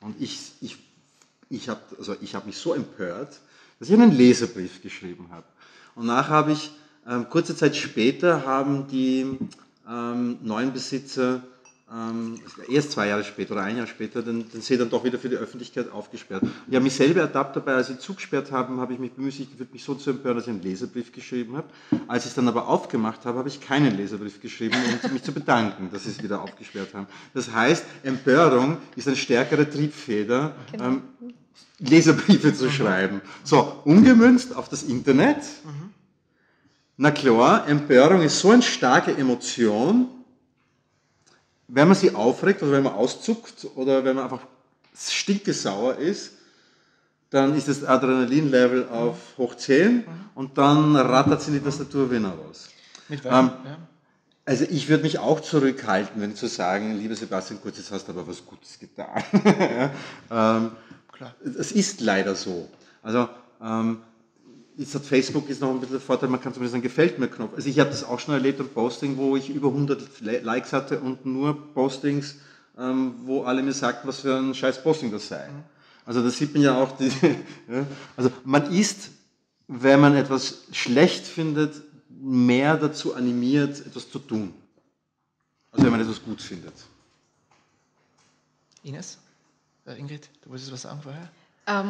Und ich habe mich so empört, dass ich einen Leserbrief geschrieben habe. Und nachher habe ich, kurze Zeit später, haben die neuen Besitzer erst 2 Jahre später oder 1 Jahr später, den See dann doch wieder für die Öffentlichkeit aufgesperrt. Ich habe mich selber ertappt dabei, als sie zugesperrt haben, habe ich mich bemüht, mich so zu empören, dass ich einen Leserbrief geschrieben habe. Als ich es dann aber aufgemacht habe, habe ich keinen Leserbrief geschrieben, um mich zu bedanken, dass sie es wieder aufgesperrt haben. Das heißt, Empörung ist eine stärkere Triebfeder, genau. Leserbriefe zu schreiben. So, umgemünzt auf das Internet. Na klar, Empörung ist so eine starke Emotion, wenn man sie aufregt oder wenn man auszuckt oder wenn man einfach stinkesauer ist, dann ist das Adrenalin-Level auf hoch 10 und dann rattert sie die Tastatur Wiener raus. Also ich würde mich auch zurückhalten, wenn zu sagen, lieber Sebastian Kurz, jetzt hast du aber was Gutes getan. Klar. Es ist leider so. Also jetzt hat Facebook ist noch ein bisschen der Vorteil, man kann zumindest einen Gefällt-mir-Knopf. Also ich habe das auch schon erlebt im Posting, wo ich über 100 Likes hatte und nur Postings, wo alle mir sagten, was für ein scheiß Posting das sei. Also das sieht man ja auch. Also man ist, wenn man etwas schlecht findet, mehr dazu animiert, etwas zu tun. Also wenn man etwas gut findet. Ines? Ingrid, du wolltest was sagen vorher? Ja,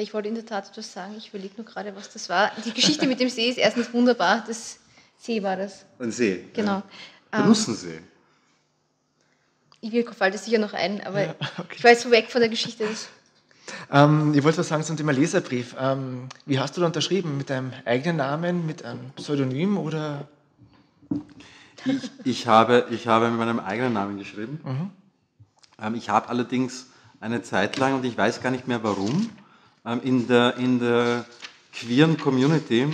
ich wollte in der Tat etwas sagen. Ich überlege nur gerade, was das war. Die Geschichte mit dem See ist erstens wunderbar. Das See war das. Ein See. Genau. Der Nussensee. Mir fällt das sicher noch ein, aber ja, okay. Ich weiß so weg von der Geschichte. Ich wollte was sagen zum Thema Leserbrief. Wie hast du da unterschrieben? Mit deinem eigenen Namen, mit einem Pseudonym oder? Ich habe mit meinem eigenen Namen geschrieben. Ich habe allerdings eine Zeit lang, und ich weiß gar nicht mehr warum, in der queeren Community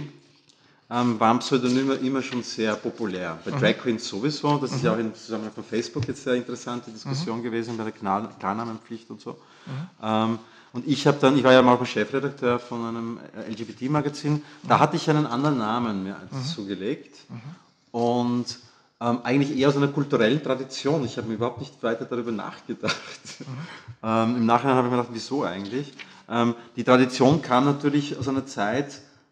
waren Pseudonyme immer schon sehr populär. Bei Drag Queens sowieso, das ist ja auch im Zusammenhang von Facebook jetzt sehr interessante Diskussion gewesen, bei der Klarnamenpflicht und so. Und ich war ja mal auch Chefredakteur von einem LGBT-Magazin, da hatte ich einen anderen Namen mir zugelegt und eigentlich eher aus einer kulturellen Tradition. Ich habe mir überhaupt nicht weiter darüber nachgedacht. Im Nachhinein habe ich mir gedacht, wieso eigentlich? Die Tradition kam natürlich aus einer Zeit,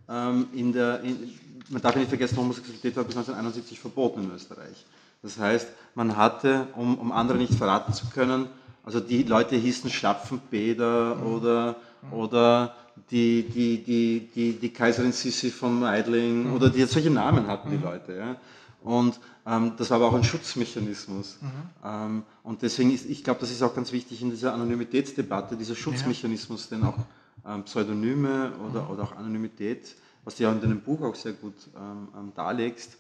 man darf ja nicht vergessen, Homosexualität war bis 1971 verboten in Österreich. Das heißt, man hatte, um andere nicht verraten zu können, also die Leute hießen Schlapfenbäder oder die Kaiserin Sissi von Meidling oder solche Namen hatten die Leute. Ja. Und das war aber auch ein Schutzmechanismus. Und deswegen ich glaube, das ist auch ganz wichtig in dieser Anonymitätsdebatte, dieser Schutzmechanismus, denn auch Pseudonyme oder auch Anonymität, was du ja in deinem Buch auch sehr gut darlegst,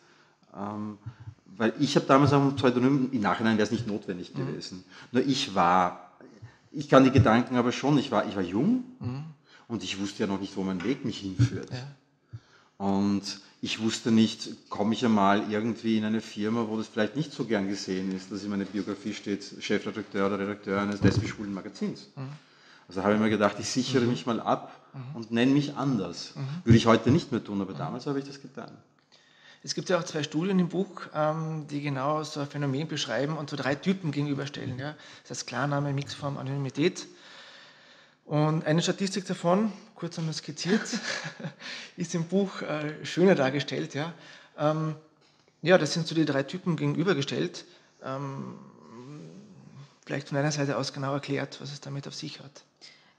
weil ich habe damals auch ein Pseudonym, im Nachhinein wäre es nicht notwendig gewesen. Nur ich kann die Gedanken aber schon, ich war jung und ich wusste ja noch nicht, wo mein Weg mich hinführt. Und ich wusste nicht, komme ich einmal irgendwie in eine Firma, wo das vielleicht nicht so gern gesehen ist, dass in meiner Biografie steht, Chefredakteur oder Redakteur eines lesbisch-schwulen Magazins. Also habe ich mir gedacht, ich sichere mich mal ab und nenne mich anders. Würde ich heute nicht mehr tun, aber damals habe ich das getan. Es gibt ja auch 2 Studien im Buch, die genau so ein Phänomen beschreiben und so 3 Typen gegenüberstellen. Ja? Das heißt Klarname, Mixform, Anonymität. Und eine Statistik davon, kurz einmal skizziert, ist im Buch schöner dargestellt. Ja. Ja, das sind so die 3 Typen gegenübergestellt. Vielleicht von einer Seite aus genau erklärt, was es damit auf sich hat.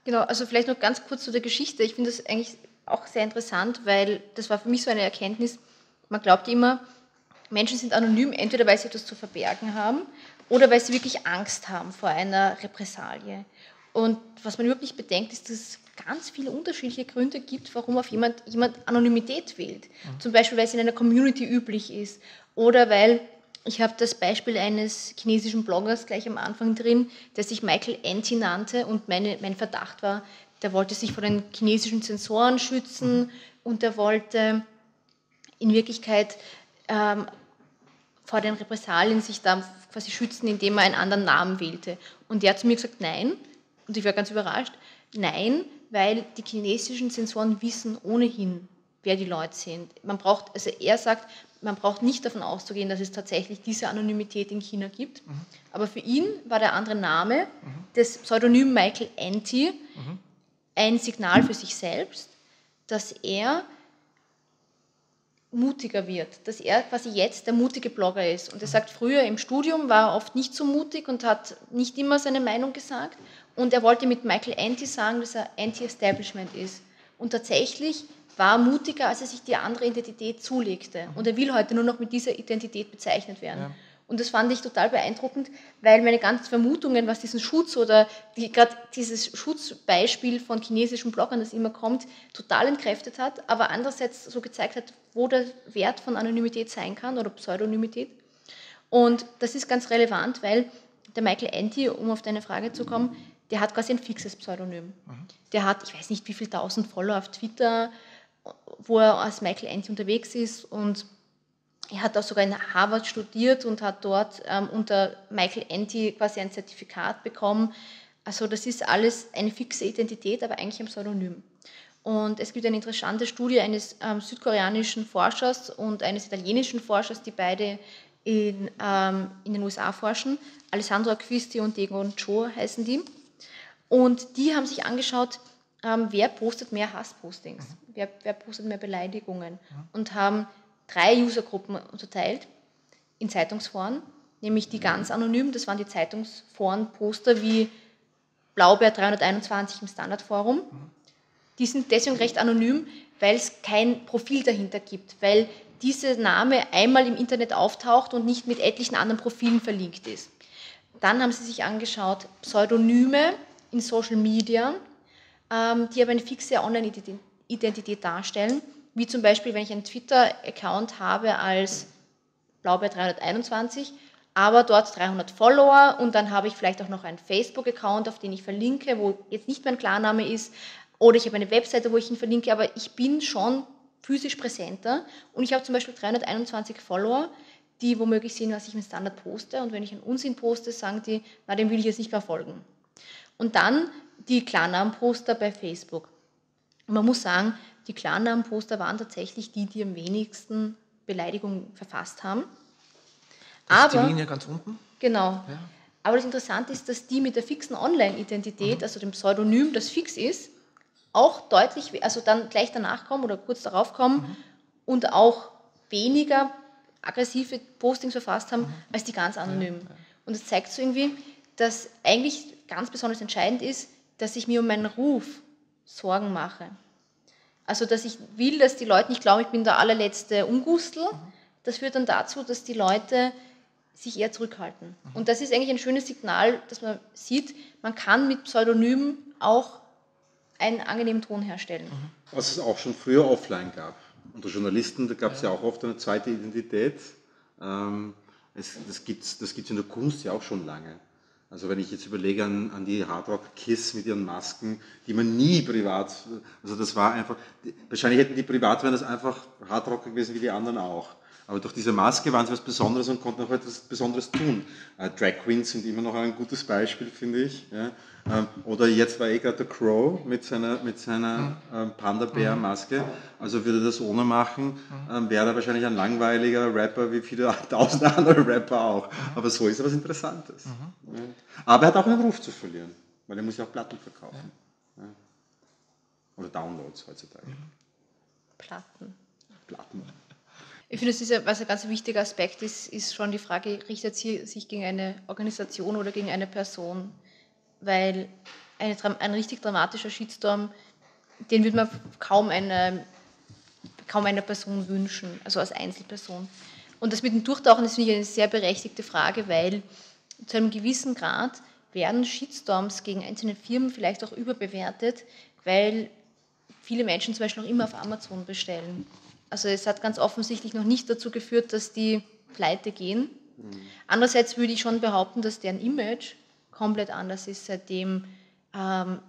Genau, also vielleicht noch ganz kurz zu der Geschichte. Ich finde das eigentlich auch sehr interessant, weil das war für mich so eine Erkenntnis. Man glaubt immer, Menschen sind anonym, entweder weil sie etwas zu verbergen haben oder weil sie wirklich Angst haben vor einer Repressalie. Und was man überhaupt nicht bedenkt, ist, dass es ganz viele unterschiedliche Gründe gibt, warum auf jemand Anonymität wählt. Zum Beispiel, weil es in einer Community üblich ist. Oder weil, ich habe das Beispiel eines chinesischen Bloggers gleich am Anfang drin, der sich Michael Anti nannte und mein Verdacht war, der wollte sich vor den chinesischen Zensoren schützen und der wollte in Wirklichkeit vor den Repressalien sich da quasi schützen, indem er einen anderen Namen wählte. Und der hat zu mir gesagt, nein. Und ich war ganz überrascht. Nein, weil die chinesischen Zensoren wissen ohnehin, wer die Leute sind. Er sagt, man braucht nicht davon auszugehen, dass es tatsächlich diese Anonymität in China gibt. Aber für ihn war der andere Name, das Pseudonym Michael Anti, ein Signal für sich selbst, dass er mutiger wird, dass er quasi jetzt der mutige Blogger ist. Und er sagt, früher im Studium war er oft nicht so mutig und hat nicht immer seine Meinung gesagt. Und er wollte mit Michael Anti sagen, dass er Anti-Establishment ist. Und tatsächlich war er mutiger, als er sich die andere Identität zulegte. Und er will heute nur noch mit dieser Identität bezeichnet werden. Ja. Und das fand ich total beeindruckend, weil meine ganzen Vermutungen, was diesen Schutz oder gerade dieses Schutzbeispiel von chinesischen Bloggern, das immer kommt, total entkräftet hat, aber andererseits so gezeigt hat, wo der Wert von Anonymität sein kann oder Pseudonymität. Und das ist ganz relevant, weil der Michael Anti, um auf deine Frage zu kommen, der hat quasi ein fixes Pseudonym. Der hat, ich weiß nicht wie viel 1000 Follower auf Twitter, wo er als Michael Anti unterwegs ist, und er hat auch sogar in Harvard studiert und hat dort unter Michael Anti quasi ein Zertifikat bekommen. Also das ist alles eine fixe Identität, aber eigentlich ein Pseudonym. Und es gibt eine interessante Studie eines südkoreanischen Forschers und eines italienischen Forschers, die beide in den USA forschen. Alessandro Acquisti und Diego Cho heißen die. Und die haben sich angeschaut, wer postet mehr Hasspostings, wer postet mehr Beleidigungen, und haben 3 Usergruppen unterteilt in Zeitungsforen, nämlich die ganz anonymen, das waren die Zeitungsforen-Poster wie Blaubeer 321 im Standardforum. Die sind deswegen recht anonym, weil es kein Profil dahinter gibt, weil dieser Name einmal im Internet auftaucht und nicht mit etlichen anderen Profilen verlinkt ist. Dann haben sie sich angeschaut Pseudonyme in Social Media, die aber eine fixe Online-Identität darstellen. Wie zum Beispiel, wenn ich einen Twitter-Account habe als Blaubeer321, aber dort 300 Follower, und dann habe ich vielleicht auch noch einen Facebook-Account, auf den ich verlinke, wo jetzt nicht mein Klarname ist, oder ich habe eine Webseite, wo ich ihn verlinke, aber ich bin schon physisch präsenter, und ich habe zum Beispiel 321 Follower, die womöglich sehen, was ich im Standard poste, und wenn ich einen Unsinn poste, sagen die, na, dem will ich jetzt nicht mehr folgen. Und dann die Klarnamen-Poster bei Facebook. Und man muss sagen, die Klarnamen-Poster waren tatsächlich die, die am wenigsten Beleidigungen verfasst haben. Das ist die Linie ganz unten? Genau. Ja. Aber das Interessante ist, dass die mit der fixen Online-Identität, also dem Pseudonym, das fix ist, auch deutlich, also dann gleich danach kommen oder kurz darauf kommen und auch weniger aggressive Postings verfasst haben als die ganz anonymen. Ja. Und das zeigt so irgendwie, dass eigentlich ganz besonders entscheidend ist, dass ich mir um meinen Ruf Sorgen mache. Also, dass ich will, dass die Leute nicht glauben, ich bin der allerletzte Ungustel. Das führt dann dazu, dass die Leute sich eher zurückhalten. Und das ist eigentlich ein schönes Signal, dass man sieht, man kann mit Pseudonymen auch einen angenehmen Ton herstellen. Was es auch schon früher offline gab. Unter Journalisten, da gab es ja auch oft eine zweite Identität. Das gibt es in der Kunst ja auch schon lange. Also wenn ich jetzt überlege an die Hardrock-Kiss mit ihren Masken, die man nie privat, also das war einfach, wahrscheinlich hätten die privat, wären das einfach Hardrocker gewesen wie die anderen auch. Aber durch diese Maske waren sie was Besonderes und konnten auch etwas Besonderes tun. Drag Queens sind immer noch ein gutes Beispiel, finde ich. Ja? Oder jetzt war gerade der Crow mit seiner Panda-Bär-Maske. Also würde das ohne machen, wäre er wahrscheinlich ein langweiliger Rapper wie viele tausende andere Rapper auch. Aber so ist er was Interessantes. Ja? Aber er hat auch einen Ruf zu verlieren, weil er muss ja auch Platten verkaufen. Ja. Ja? Oder Downloads heutzutage. Platten. Ich finde, was ein ganz wichtiger Aspekt ist, ist schon die Frage, richtet sie sich gegen eine Organisation oder gegen eine Person? Weil ein richtig dramatischer Shitstorm, den würde man kaum einer Person wünschen, also als Einzelperson. Und das mit dem Durchtauchen ist, finde ich, eine sehr berechtigte Frage, weil zu einem gewissen Grad werden Shitstorms gegen einzelne Firmen vielleicht auch überbewertet, weil viele Menschen zum Beispiel noch immer auf Amazon bestellen. Also es hat ganz offensichtlich noch nicht dazu geführt, dass die pleite gehen. Andererseits würde ich schon behaupten, dass deren Image komplett anders ist, seitdem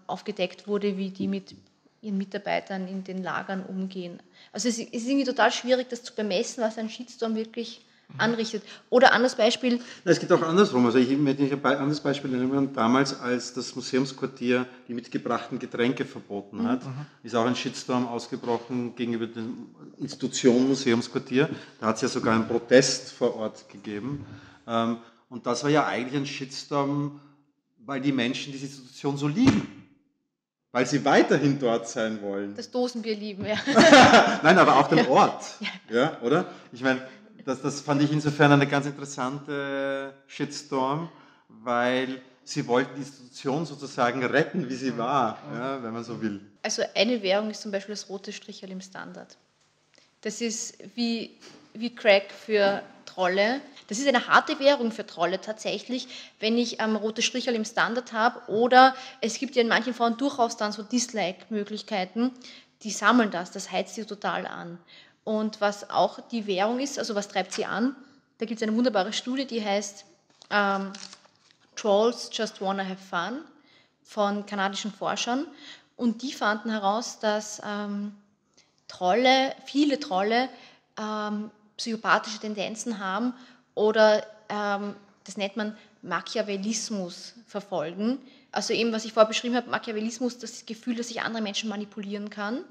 aufgedeckt wurde, wie die mit ihren Mitarbeitern in den Lagern umgehen. Also es ist irgendwie total schwierig, das zu bemessen, was ein Shitstorm wirklich anrichtet. Oder anderes Beispiel. Na, es geht auch andersrum. Also ich möchte mich ein anderes Beispiel erinnern. Damals, als das Museumsquartier die mitgebrachten Getränke verboten hat, ist auch ein Shitstorm ausgebrochen gegenüber der Institution Museumsquartier. Da hat es ja sogar einen Protest vor Ort gegeben. Und das war ja eigentlich ein Shitstorm, weil die Menschen diese Institution so lieben. Weil sie weiterhin dort sein wollen. Das Dosenbier lieben, ja. Nein, aber auch den Ort, ja, oder? Ich meine, das fand ich insofern eine ganz interessante Shitstorm, weil sie wollten die Institution sozusagen retten, wie sie war, ja, wenn man so will. Also eine Währung ist zum Beispiel das rote Stricherl im Standard. Das ist wie Crack für Trolle. Das ist eine harte Währung für Trolle tatsächlich, wenn ich rote Stricherl im Standard habe, oder es gibt ja in manchen Frauen durchaus dann so Dislike-Möglichkeiten, die sammeln das, das heizt sie total an. Und was auch die Währung ist, also was treibt sie an, da gibt es eine wunderbare Studie, die heißt Trolls Just Wanna Have Fun von kanadischen Forschern, und die fanden heraus, dass viele Trolle psychopathische Tendenzen haben oder das nennt man Machiavellismus verfolgen. Also eben, was ich vorher beschrieben habe, Machiavellismus, das Gefühl, dass ich andere Menschen manipulieren kann.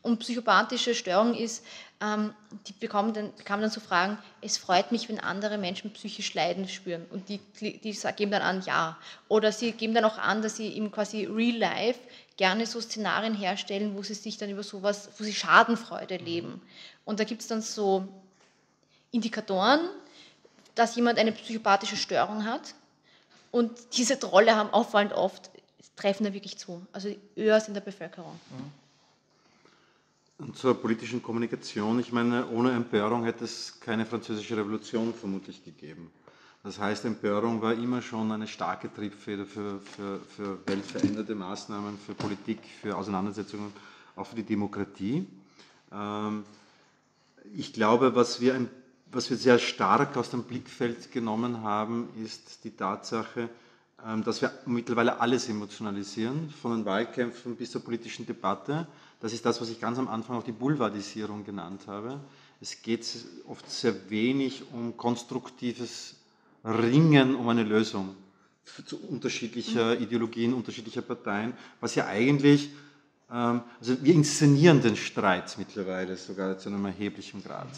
Und psychopathische Störung ist, die bekamen dann so Fragen, es freut mich, wenn andere Menschen psychisch Leiden spüren. Und die geben dann an, ja. Oder sie geben dann auch an, dass sie im quasi Real Life gerne so Szenarien herstellen, wo sie sich dann über sowas, wo sie Schadenfreude leben. Und da gibt es dann so Indikatoren, dass jemand eine psychopathische Störung hat, und diese Trolle haben auffallend oft, treffen da wirklich zu, also eher in der Bevölkerung. Und zur politischen Kommunikation, ich meine, ohne Empörung hätte es keine französische Revolution vermutlich gegeben. Das heißt, Empörung war immer schon eine starke Triebfeder für weltveränderte Maßnahmen, für Politik, für Auseinandersetzungen, auch für die Demokratie. Ich glaube, was wir sehr stark aus dem Blickfeld genommen haben, ist die Tatsache, dass wir mittlerweile alles emotionalisieren, von den Wahlkämpfen bis zur politischen Debatte. Das ist das, was ich ganz am Anfang auch die Boulevardisierung genannt habe. Es geht oft sehr wenig um konstruktives Ringen um eine Lösung zu unterschiedlicher Ideologien, unterschiedlicher Parteien, was ja eigentlich, also wir inszenieren den Streit mittlerweile sogar zu einem erheblichen Grad.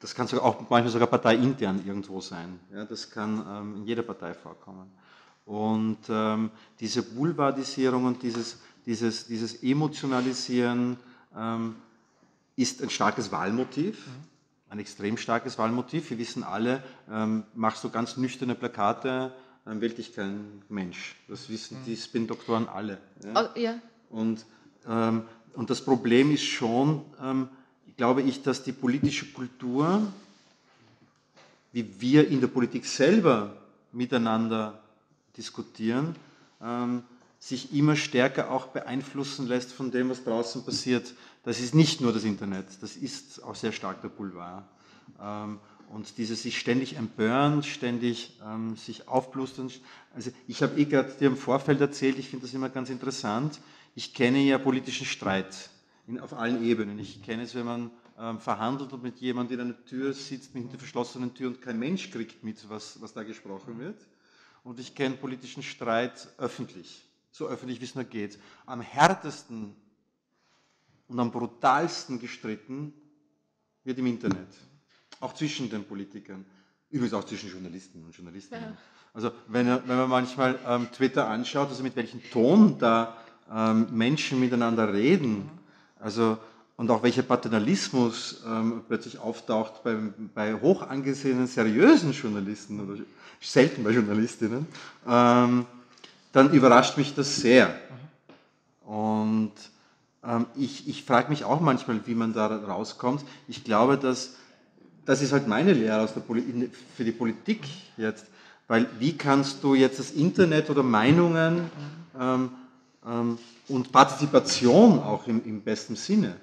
Das kann sogar auch manchmal sogar parteiintern irgendwo sein. Ja, das kann in jeder Partei vorkommen. Und diese Boulevardisierung und dieses Emotionalisieren ist ein starkes Wahlmotiv, ein extrem starkes Wahlmotiv. Wir wissen alle, machst du ganz nüchterne Plakate, dann wählt dich kein Mensch. Das wissen die Spin-Doktoren alle. Ja? Oh, ja. Und das Problem ist schon, glaube ich, dass die politische Kultur, wie wir in der Politik selber miteinander diskutieren, sich immer stärker auch beeinflussen lässt von dem, was draußen passiert. Das ist nicht nur das Internet, das ist auch sehr stark der Boulevard. Und dieses sich ständig empören, ständig sich aufblustern. Also ich habe gerade dir im Vorfeld erzählt, ich finde das immer ganz interessant, ich kenne ja politischen Streit. Auf allen Ebenen. Ich kenne es, wenn man verhandelt und mit jemandem in einer Tür sitzt, mit einer verschlossenen Tür, und kein Mensch kriegt mit, was da gesprochen wird. Und ich kenne politischen Streit öffentlich, so öffentlich wie es nur geht. Am härtesten und am brutalsten gestritten wird im Internet. Auch zwischen den Politikern. Übrigens auch zwischen Journalisten und Journalistinnen. Ja. Also wenn man manchmal Twitter anschaut, also mit welchem Ton da Menschen miteinander reden, also, und auch welcher Paternalismus plötzlich auftaucht bei hoch angesehenen, seriösen Journalisten oder selten bei Journalistinnen, dann überrascht mich das sehr. Und ich frage mich auch manchmal, wie man da rauskommt. Ich glaube, dass das ist halt meine Lehre aus der für die Politik jetzt, weil wie kannst du jetzt das Internet oder Meinungen und Partizipation auch im besten Sinne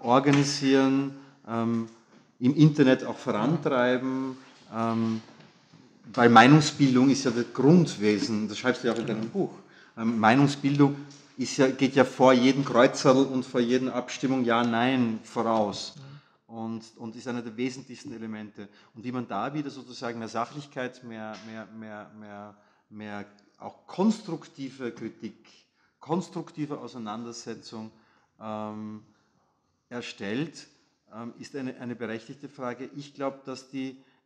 organisieren, im Internet auch vorantreiben, weil Meinungsbildung ist ja das Grundwesen, das schreibst du ja auch in deinem Buch. Meinungsbildung geht ja vor jedem Kreuzerl und vor jeder Abstimmung Ja, Nein voraus und ist einer der wesentlichsten Elemente. Und wie man da wieder sozusagen mehr Sachlichkeit, mehr auch konstruktive Kritik, konstruktive Auseinandersetzung erstellt, ist eine berechtigte Frage. Ich glaube, also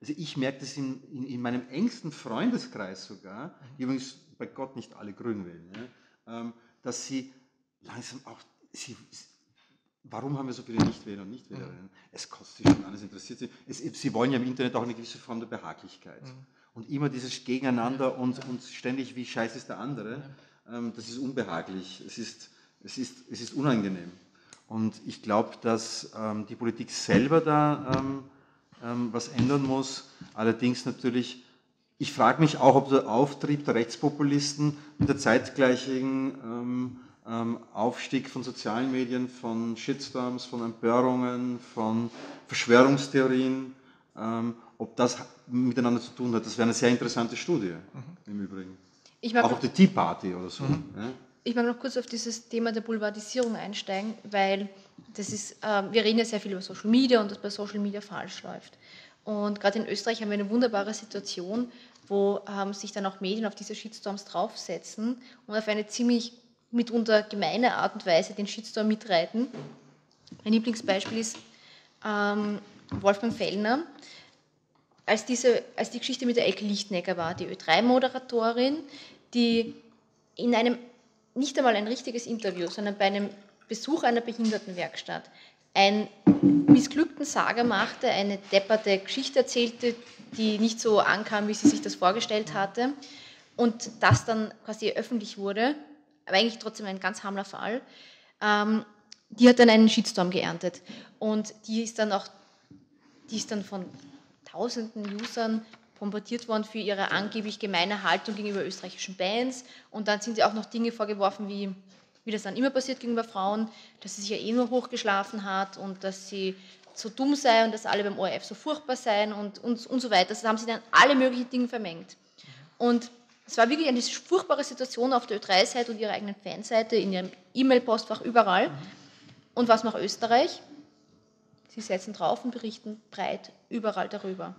ich merke das in meinem engsten Freundeskreis sogar, übrigens bei Gott nicht alle Grün wählen, dass sie langsam auch, warum haben wir so viele Nichtwähler und Nichtwählerinnen? Mhm. Es kostet sie schon an, es interessiert sie. Sie wollen ja im Internet auch eine gewisse Form der Behaglichkeit. Mhm. Und immer dieses Gegeneinander und ständig, wie scheiße ist der andere, das ist unbehaglich, es ist unangenehm. Und ich glaube, dass die Politik selber da was ändern muss. Allerdings natürlich, ich frage mich auch, ob der Auftrieb der Rechtspopulisten mit der zeitgleichen Aufstieg von sozialen Medien, von Shitstorms, von Empörungen, von Verschwörungstheorien, ob das miteinander zu tun hat. Das wäre eine sehr interessante Studie, im Übrigen. Auch auf die Tea Party oder so. Mhm. Ja? Ich mag noch kurz auf dieses Thema der Boulevardisierung einsteigen, weil das ist, wir reden ja sehr viel über Social Media und dass bei Social Media falsch läuft. Und gerade in Österreich haben wir eine wunderbare Situation, wo sich dann auch Medien auf diese Shitstorms draufsetzen und auf eine ziemlich mitunter gemeine Art und Weise den Shitstorm mitreiten. Mein Lieblingsbeispiel ist Wolfgang Fellner. Als die Geschichte mit der Elke Lichtnecker war, die Ö3-Moderatorin, die in einem, nicht einmal ein richtiges Interview, sondern bei einem Besuch einer Behindertenwerkstatt einen missglückten Sager machte, eine depperte Geschichte erzählte, die nicht so ankam, wie sie sich das vorgestellt hatte, und das dann quasi öffentlich wurde, aber eigentlich trotzdem ein ganz harmloser Fall, die hat dann einen Shitstorm geerntet. Und die ist dann von tausenden Usern bombardiert worden für ihre angeblich gemeine Haltung gegenüber österreichischen Bands. Und dann sind sie auch noch Dinge vorgeworfen, wie das dann immer passiert gegenüber Frauen, dass sie sich ja eh nur hochgeschlafen hat und dass sie so dumm sei und dass alle beim ORF so furchtbar seien und so weiter. Das haben sie dann alle möglichen Dinge vermengt. Und es war wirklich eine furchtbare Situation auf der Ö3-Seite und ihrer eigenen Fanseite, in ihrem E-Mail-Postfach, überall. Und was macht Österreich? Sie setzen drauf und berichten breit überall darüber.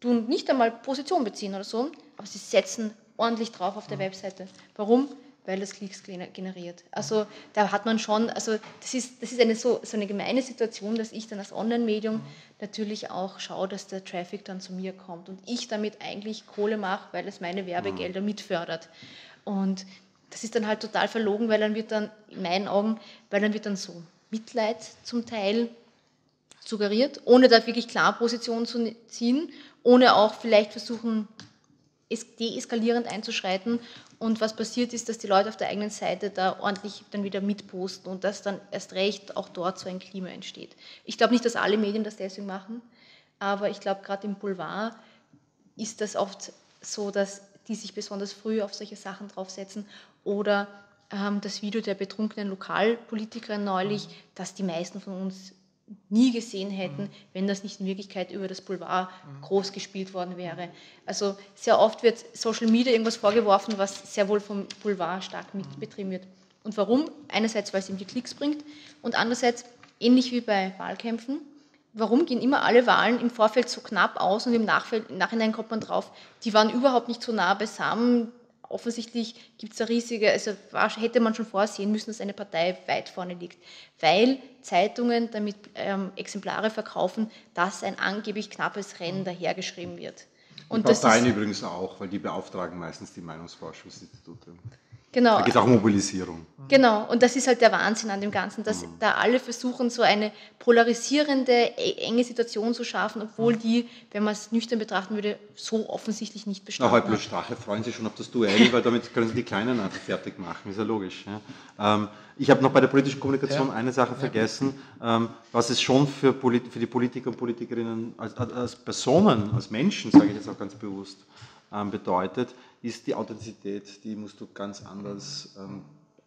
Tun nicht einmal Position beziehen oder so, aber sie setzen ordentlich drauf auf der Webseite. Warum? Weil das Klicks generiert. Also da hat man schon, also das ist eine so eine gemeine Situation, dass ich dann als Online-Medium natürlich auch schaue, dass der Traffic dann zu mir kommt und ich damit eigentlich Kohle mache, weil es meine Werbegelder mitfördert. Und das ist dann halt total verlogen, weil dann wird dann, in meinen Augen, so Mitleid zum Teil suggeriert, ohne da wirklich klar Position zu ziehen, ohne auch vielleicht versuchen, deeskalierend einzuschreiten. Und was passiert ist, dass die Leute auf der eigenen Seite da ordentlich dann wieder mitposten und dass dann erst recht auch dort so ein Klima entsteht. Ich glaube nicht, dass alle Medien das deswegen machen, aber ich glaube, gerade im Boulevard ist das oft so, dass die sich besonders früh auf solche Sachen draufsetzen. Oder das Video der betrunkenen Lokalpolitikerin neulich, das die meisten von uns nie gesehen hätten, wenn das nicht in Wirklichkeit über das Boulevard groß gespielt worden wäre. Also sehr oft wird Social Media irgendwas vorgeworfen, was sehr wohl vom Boulevard stark mitbetrieben wird. Und warum? Einerseits, weil es ihm die Klicks bringt, und andererseits, ähnlich wie bei Wahlkämpfen, warum gehen immer alle Wahlen im Vorfeld so knapp aus und im Nachhinein kommt man drauf, die waren überhaupt nicht so nah beisammen. Offensichtlich gibt es da riesige, also hätte man schon vorsehen müssen, dass eine Partei weit vorne liegt, weil Zeitungen damit Exemplare verkaufen, dass ein angeblich knappes Rennen dahergeschrieben wird. Und die Parteien das übrigens auch, weil die beauftragen meistens die Meinungsforschungsinstitute. Genau. Da geht es auch um Mobilisierung. Genau, und das ist halt der Wahnsinn an dem Ganzen, dass da alle versuchen, so eine polarisierende, enge Situation zu schaffen, obwohl die, wenn man es nüchtern betrachten würde, so offensichtlich nicht bestanden hat. Heute bloß Strache freuen sich schon auf das Duell, weil damit können sie die Kleinen fertig machen, ist ja logisch. Ja. Ich habe noch bei der politischen Kommunikation eine Sache vergessen, was es schon für die Politiker und Politikerinnen als Personen, als Menschen, sage ich jetzt auch ganz bewusst, bedeutet, ist die Authentizität, die musst du ganz anders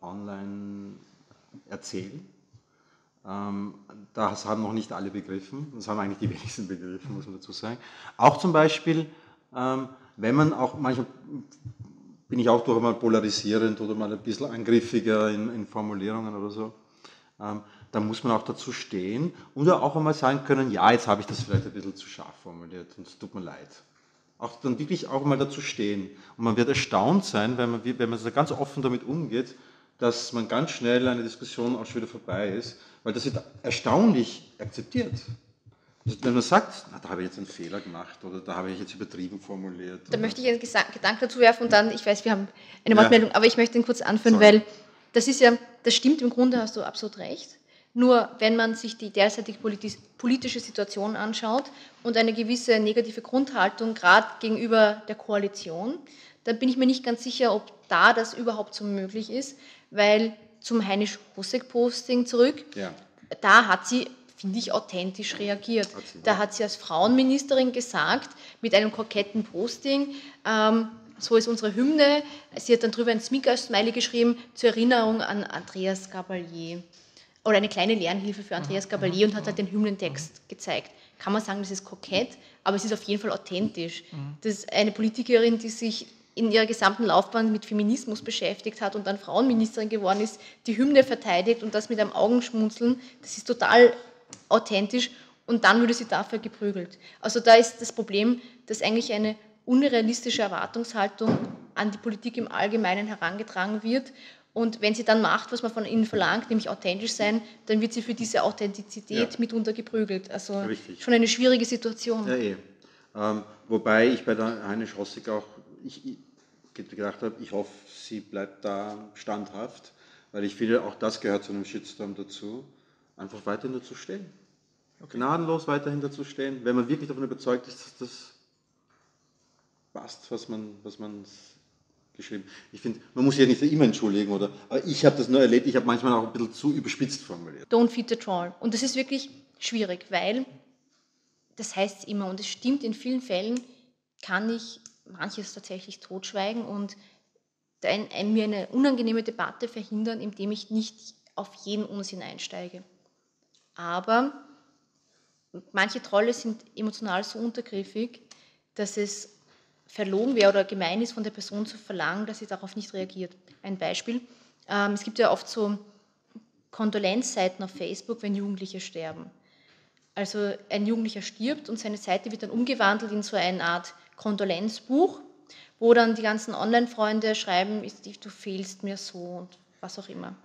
online erzählen. Das haben noch nicht alle begriffen, das haben eigentlich die wenigsten begriffen, muss man dazu sagen. Auch zum Beispiel, wenn man auch, manchmal bin ich auch durch mal polarisierend oder mal ein bisschen angriffiger in Formulierungen oder so, da muss man auch dazu stehen und auch einmal sagen können, ja, jetzt habe ich das vielleicht ein bisschen zu scharf formuliert und es tut mir leid. Auch dann wirklich auch mal dazu stehen. Und man wird erstaunt sein, wenn man so ganz offen damit umgeht, dass man ganz schnell eine Diskussion auch schon wieder vorbei ist, weil das wird erstaunlich akzeptiert. Wenn man sagt, na, da habe ich jetzt einen Fehler gemacht oder da habe ich jetzt übertrieben formuliert. Da möchte ich einen Gedanken dazu werfen und dann, ich weiß, wir haben eine Wortmeldung, aber ich möchte ihn kurz anführen, weil das ist ja, das stimmt im Grunde, hast du absolut recht. Nur wenn man sich die derzeitige politische Situation anschaut und eine gewisse negative Grundhaltung, gerade gegenüber der Koalition, dann bin ich mir nicht ganz sicher, ob da das überhaupt so möglich ist, weil zum Heinisch-Hosek-Posting zurück, da hat sie, finde ich, authentisch reagiert. Da hat sie als Frauenministerin gesagt, mit einem koketten Posting, so ist unsere Hymne, sie hat dann drüber ein Smicker-Smiley geschrieben, zur Erinnerung an Andreas Gabalier. Oder eine kleine Lernhilfe für Andreas Gabalier und hat halt den Hymnentext gezeigt. Kann man sagen, das ist kokett, aber es ist auf jeden Fall authentisch. Das ist eine Politikerin, die sich in ihrer gesamten Laufbahn mit Feminismus beschäftigt hat und dann Frauenministerin geworden ist, die Hymne verteidigt und das mit einem Augenschmunzeln, das ist total authentisch und dann würde sie dafür geprügelt. Also da ist das Problem, dass eigentlich eine unrealistische Erwartungshaltung an die Politik im Allgemeinen herangetragen wird und wenn sie dann macht, was man von ihnen verlangt, nämlich authentisch sein, dann wird sie für diese Authentizität mitunter geprügelt. Also schon eine schwierige Situation. Ja, wobei ich bei der Heinisch-Hosek auch gedacht habe, ich hoffe, sie bleibt da standhaft, weil ich finde, auch das gehört zu einem Shitstorm dazu, einfach weiterhin dazu stehen. Gnadenlos weiterhin dazu stehen, wenn man wirklich davon überzeugt ist, dass das passt, was man geschrieben hat. Ich finde, man muss sich ja nicht immer entschuldigen, oder? Aber ich habe das nur erlebt, ich habe manchmal auch ein bisschen zu überspitzt formuliert. Don't feed the troll. Und das ist wirklich schwierig, weil das heißt immer, und es stimmt, in vielen Fällen kann ich manches tatsächlich totschweigen und mir eine unangenehme Debatte verhindern, indem ich nicht auf jeden Unsinn einsteige. Aber manche Trolle sind emotional so untergriffig, dass es verlogen wäre oder gemein ist, von der Person zu verlangen, dass sie darauf nicht reagiert. Ein Beispiel, es gibt ja oft so Kondolenzseiten auf Facebook, wenn Jugendliche sterben. Also ein Jugendlicher stirbt und seine Seite wird dann umgewandelt in so eine Art Kondolenzbuch, wo dann die ganzen Online-Freunde schreiben, du fehlst mir so und was auch immer.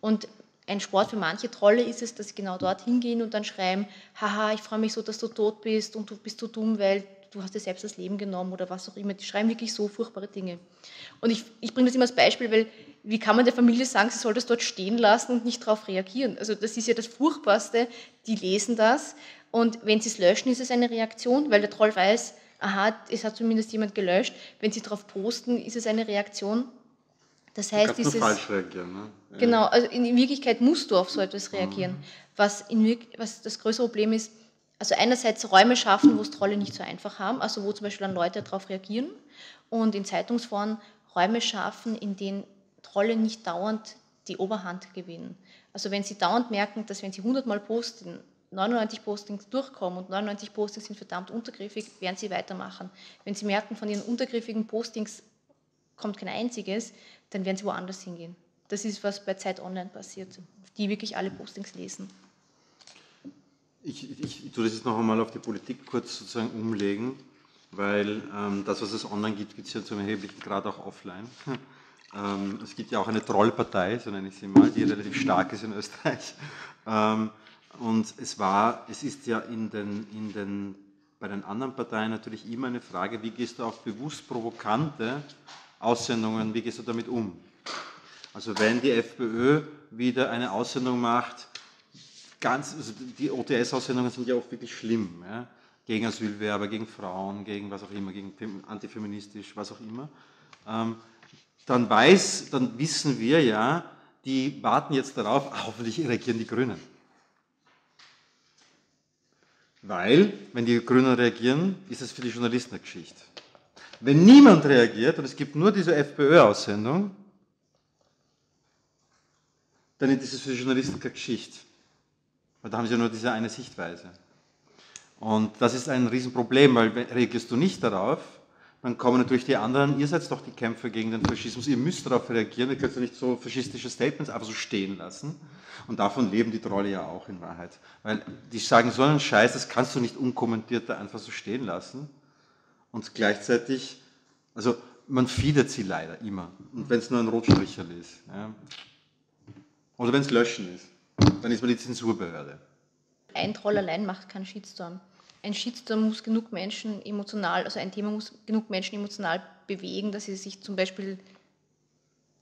Und ein Sport für manche Trolle ist es, dass sie genau dort hingehen und dann schreiben, haha, ich freue mich so, dass du tot bist und du bist so dumm, weil du hast dir selbst das Leben genommen oder was auch immer. Die schreiben wirklich so furchtbare Dinge. Und ich bringe das immer als Beispiel, weil wie kann man der Familie sagen, sie soll das dort stehen lassen und nicht darauf reagieren? Also das ist ja das Furchtbarste, die lesen das und wenn sie es löschen, ist es eine Reaktion, weil der Troll weiß, aha, es hat zumindest jemand gelöscht. Wenn sie darauf posten, ist es eine Reaktion. Das heißt, dieses... falsch reagieren, ne? Ja. Genau, also in Wirklichkeit musst du auf so etwas reagieren. Was das größere Problem ist, also einerseits Räume schaffen, wo es Trolle nicht so einfach haben, also wo zum Beispiel dann Leute darauf reagieren und in Zeitungsforen Räume schaffen, in denen Trolle nicht dauernd die Oberhand gewinnen. Also wenn sie dauernd merken, dass wenn sie 100 Mal posten, 99 Postings durchkommen und 99 Postings sind verdammt untergriffig, werden sie weitermachen. Wenn sie merken, von ihren untergriffigen Postings kommt kein einziges, dann werden sie woanders hingehen. Das ist, was bei Zeit Online passiert, die wirklich alle Postings lesen. Ich tue das jetzt noch einmal auf die Politik kurz sozusagen umlegen, weil das, was es online gibt, gibt es ja zum erheblichen Grad auch offline. Es gibt ja auch eine Trollpartei, so nenne ich sie mal, die relativ stark ist in Österreich. Und es ist ja bei den anderen Parteien natürlich immer eine Frage, wie gehst du auf bewusst provokante Aussendungen, wie gehst du damit um? Also wenn die FPÖ wieder eine Aussendung macht, also die OTS-Aussendungen sind ja oft wirklich schlimm, ja? Gegen Asylwerber, gegen Frauen, gegen was auch immer, gegen antifeministisch, was auch immer, dann wissen wir ja, die warten jetzt darauf, hoffentlich reagieren die Grünen. Weil, wenn die Grünen reagieren, ist das für die Journalisten eine Geschichte. Wenn niemand reagiert und es gibt nur diese FPÖ-Aussendung, dann ist das für die Journalisten keine Geschichte. Weil da haben sie ja nur diese eine Sichtweise. Und das ist ein Riesenproblem, weil reagierst du nicht darauf, dann kommen natürlich die anderen, ihr seid doch die Kämpfer gegen den Faschismus, ihr müsst darauf reagieren, ihr könnt ja nicht so faschistische Statements einfach so stehen lassen. Und davon leben die Trolle ja auch in Wahrheit. Weil die sagen so einen Scheiß, das kannst du nicht unkommentiert da einfach so stehen lassen. Und gleichzeitig, also man feedet sie leider immer. Und wenn es nur ein Rotstricherl ist. Ja. Oder wenn es Löschen ist, dann ist man die Zensurbehörde. ein Troll allein macht keinen Shitstorm. Ein Shitstorm muss genug Menschen emotional, also ein Thema muss genug Menschen emotional bewegen, dass sie sich zum Beispiel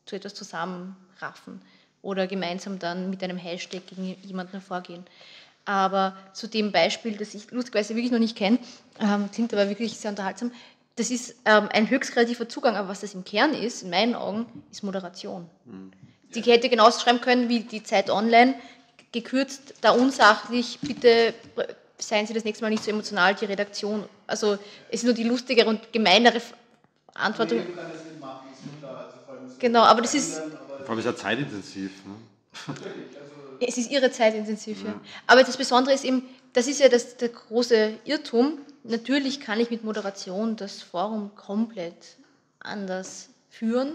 zu etwas zusammenraffen oder gemeinsam dann mit einem Hashtag gegen jemanden vorgehen. Aber zu dem Beispiel, das ich lustigerweise wirklich noch nicht kenne, sind aber wirklich sehr unterhaltsam, das ist ein höchst kreativer Zugang, aber was das im Kern ist, in meinen Augen, ist Moderation. Die hätte genauso schreiben können wie die Zeit Online, gekürzt, da unsachlich, bitte seien Sie das nächste Mal nicht so emotional, die Redaktion. Also es ist nur die lustigere und gemeinere Antwort. Nee, du kannst das nicht machen, ist nicht da. Also, vor allem ist genau, aber das ist... Vor allem ist ja zeitintensiv. Ne? Es ist irre zeitintensiv, ja. Aber das Besondere ist eben, das ist ja der große Irrtum, natürlich kann ich mit Moderation das Forum komplett anders führen,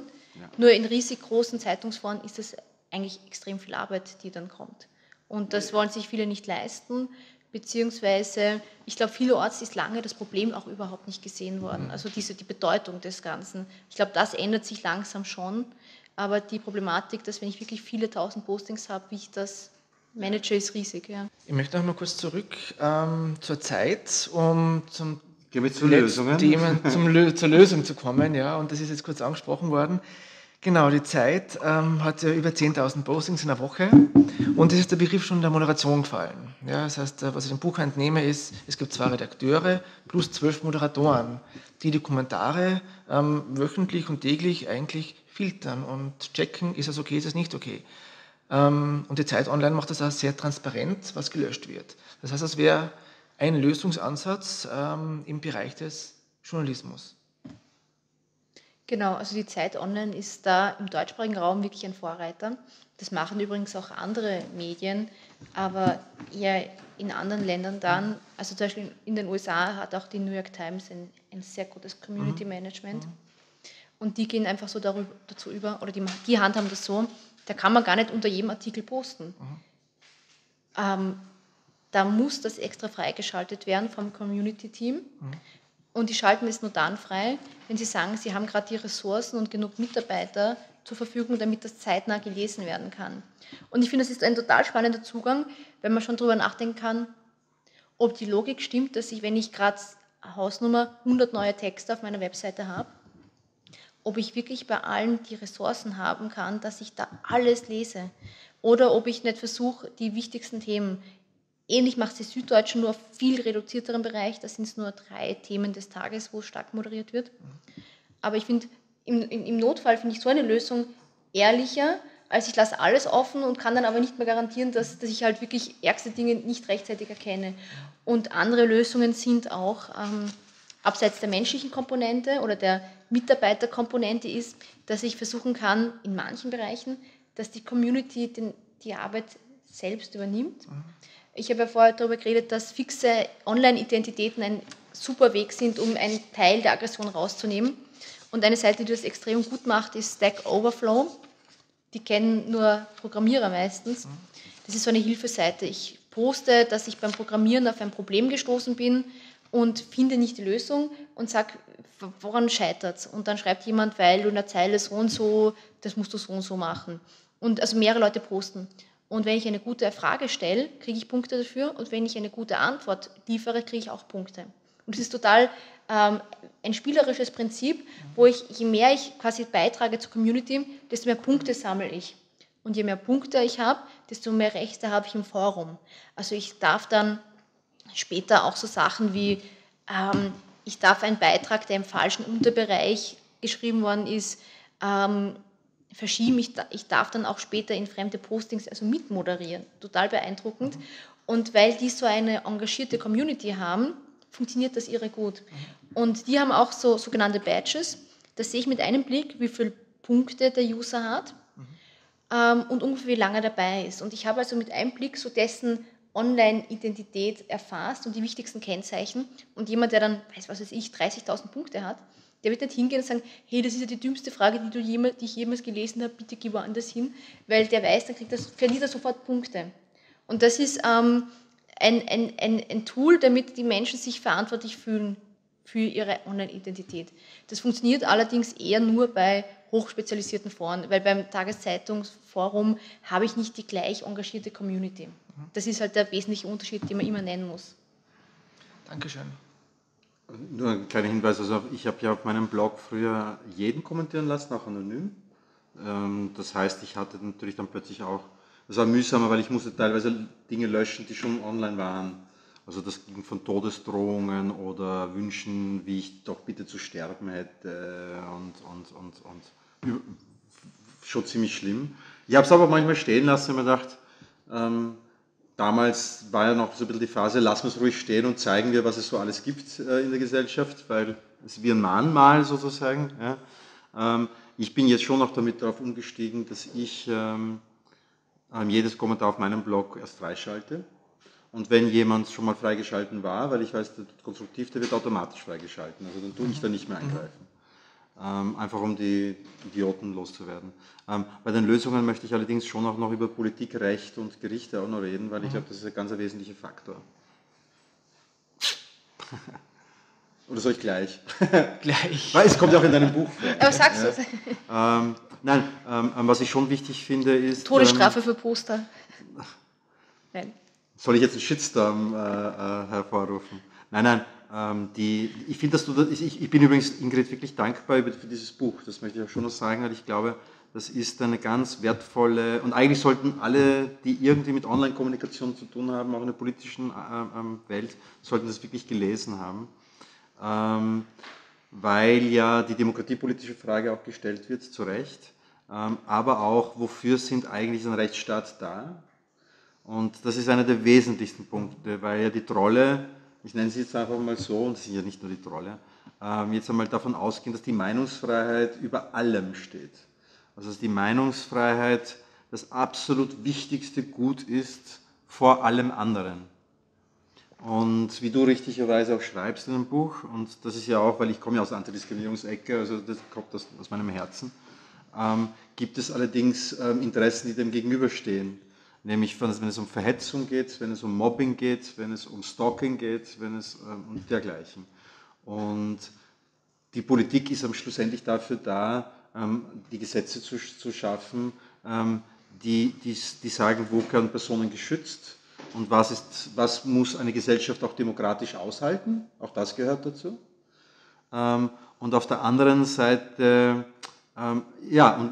nur in riesig großen Zeitungsforen ist das eigentlich extrem viel Arbeit, die dann kommt. Und das wollen sich viele nicht leisten, beziehungsweise, ich glaube, vielerorts ist lange das Problem auch überhaupt nicht gesehen worden, also die Bedeutung des Ganzen. Ich glaube, das ändert sich langsam schon, aber die Problematik, dass wenn ich wirklich viele tausend Postings habe, wie ich das manage, ist riesig. Ja. Ich möchte noch mal kurz zurück zur Zeit, um zum zur Lösung zu kommen, ja, und das ist jetzt kurz angesprochen worden. Genau, die Zeit hat ja über 10.000 Postings in der Woche und es ist der Begriff schon der Moderation gefallen. Ja, das heißt, was ich dem Buch entnehme, ist, es gibt 2 Redakteure plus 12 Moderatoren, die die Kommentare wöchentlich und täglich eigentlich filtern und checken, ist das okay, ist das nicht okay. Und die Zeit Online macht das auch sehr transparent, was gelöscht wird. Das heißt, das wäre ein Lösungsansatz im Bereich des Journalismus. Genau, also die Zeit Online ist da im deutschsprachigen Raum wirklich ein Vorreiter. Das machen übrigens auch andere Medien, aber eher in anderen Ländern dann. Also zum Beispiel in den USA hat auch die New York Times ein sehr gutes Community Management. Und die gehen einfach so dazu über, oder die handhaben das so, da kann man gar nicht unter jedem Artikel posten. Da muss das extra freigeschaltet werden vom Community-Team. Und die schalten es nur dann frei, wenn sie sagen, sie haben gerade die Ressourcen und genug Mitarbeiter zur Verfügung, damit das zeitnah gelesen werden kann. Und ich finde, das ist ein total spannender Zugang, wenn man schon darüber nachdenken kann, ob die Logik stimmt, dass ich, wenn ich gerade Hausnummer 100 neue Texte auf meiner Webseite habe, ob ich wirklich bei allen die Ressourcen haben kann, dass ich da alles lese. Oder ob ich nicht versuche, die wichtigsten Themen ähnlich macht die Süddeutsche, nur auf viel reduzierteren Bereich. Das sind nur 3 Themen des Tages, wo stark moderiert wird. Aber ich finde, im Notfall finde ich so eine Lösung ehrlicher, als ich lasse alles offen und kann dann aber nicht mehr garantieren, dass ich halt wirklich ärgste Dinge nicht rechtzeitig erkenne. Und andere Lösungen sind auch, abseits der menschlichen Komponente oder der Mitarbeiterkomponente ist, dass ich versuchen kann, in manchen Bereichen, dass die Community die Arbeit selbst übernimmt. Ich habe ja vorher darüber geredet, dass fixe Online-Identitäten ein super Weg sind, um einen Teil der Aggression rauszunehmen. Und eine Seite, die das extrem gut macht, ist Stack Overflow. Die kennen nur Programmierer meistens. Das ist so eine Hilfeseite. Ich poste, dass ich beim Programmieren auf ein Problem gestoßen bin und finde nicht die Lösung und sage, woran scheitert es? Und dann schreibt jemand, weil du in der Zeile so und so, das musst du so und so machen. Und also mehrere Leute posten. Und wenn ich eine gute Frage stelle, kriege ich Punkte dafür. Und wenn ich eine gute Antwort liefere, kriege ich auch Punkte. Und das ist total ein spielerisches Prinzip, wo ich, je mehr ich quasi beitrage zur Community, desto mehr Punkte sammle ich. Und je mehr Punkte ich habe, desto mehr Rechte habe ich im Forum. Also ich darf dann später auch so Sachen wie, ich darf einen Beitrag, der im falschen Unterbereich geschrieben worden ist, verschieben, ich darf dann auch später in fremde Postings also mitmoderieren. Total beeindruckend. Und weil die so eine engagierte Community haben, funktioniert das irre gut. Und die haben auch so sogenannte Badges. Da sehe ich mit einem Blick, wie viele Punkte der User hat und ungefähr wie lange er dabei ist. Und ich habe also mit einem Blick so dessen Online-Identität erfasst und die wichtigsten Kennzeichen. Und jemand, der dann, was weiß ich, 30.000 Punkte hat, der wird nicht hingehen und sagen, hey, das ist ja die dümmste Frage, die ich jemals gelesen habe, bitte gib woanders hin, weil der weiß, dann verliert er sofort Punkte. Und das ist ein Tool, damit die Menschen sich verantwortlich fühlen für ihre Online-Identität. Das funktioniert allerdings eher nur bei hochspezialisierten Foren, weil beim Tageszeitungsforum habe ich nicht die gleich engagierte Community. Das ist halt der wesentliche Unterschied, den man immer nennen muss. Dankeschön. Nur ein kleiner Hinweis, also ich habe ja auf meinem Blog früher jeden kommentieren lassen, auch anonym. Das heißt, ich hatte natürlich dann plötzlich auch, das war mühsamer, weil ich musste teilweise Dinge löschen, die schon online waren. Also das ging von Todesdrohungen oder Wünschen, wie ich doch bitte zu sterben hätte und schon ziemlich schlimm. Ich habe es aber manchmal stehen lassen und mir gedacht, damals war ja noch so ein bisschen die Phase, lassen wir es ruhig stehen und zeigen wir, was es so alles gibt in der Gesellschaft, weil es wie ein Mahnmal sozusagen. Ja. Ich bin jetzt schon noch damit darauf umgestiegen, dass ich jedes Kommentar auf meinem Blog erst freischalte. Und wenn jemand schon mal freigeschalten war, weil ich weiß, der Konstruktiv, der wird automatisch freigeschalten. Also dann tue ich da nicht mehr eingreifen. Einfach um die Idioten loszuwerden. Bei den Lösungen möchte ich allerdings schon auch noch über Politik, Recht und Gerichte auch noch reden, weil ich glaube, das ist ein ganz wesentlicher Faktor. Oder soll ich gleich? Gleich. Weil es kommt ja auch in deinem Buch vor. Aber sagst du es? Ja. Was ich schon wichtig finde, ist... Todesstrafe für Poster. Nein. Soll ich jetzt einen Shitstorm hervorrufen? Nein. Ich bin übrigens, Ingrid, wirklich dankbar für dieses Buch. Das möchte ich auch schon noch sagen, weil ich glaube, das ist eine ganz wertvolle... Und eigentlich sollten alle, die irgendwie mit Online-Kommunikation zu tun haben, auch in der politischen Welt, sollten das wirklich gelesen haben. Weil ja die demokratiepolitische Frage auch gestellt wird, zu Recht, aber auch, wofür sind eigentlich ein Rechtsstaat da? Und das ist einer der wesentlichsten Punkte, weil ja die Trolle, ich nenne sie jetzt einfach mal so, und es sind ja nicht nur die Trolle, jetzt einmal davon ausgehen, dass die Meinungsfreiheit über allem steht. Also dass die Meinungsfreiheit das absolut wichtigste Gut ist vor allem anderen. Und wie du richtigerweise auch schreibst in dem Buch, und das ist ja auch, weil ich komme ja aus der Antidiskriminierungsecke, also das kommt aus meinem Herzen, gibt es allerdings Interessen, die dem gegenüberstehen. Nämlich, wenn es um Verhetzung geht, wenn es um Mobbing geht, wenn es um Stalking geht, wenn es um dergleichen. Und die Politik ist am Schluss endlich dafür da, die Gesetze zu schaffen, die sagen, wo können Personen geschützt und was muss eine Gesellschaft auch demokratisch aushalten? Auch das gehört dazu. Und auf der anderen Seite, und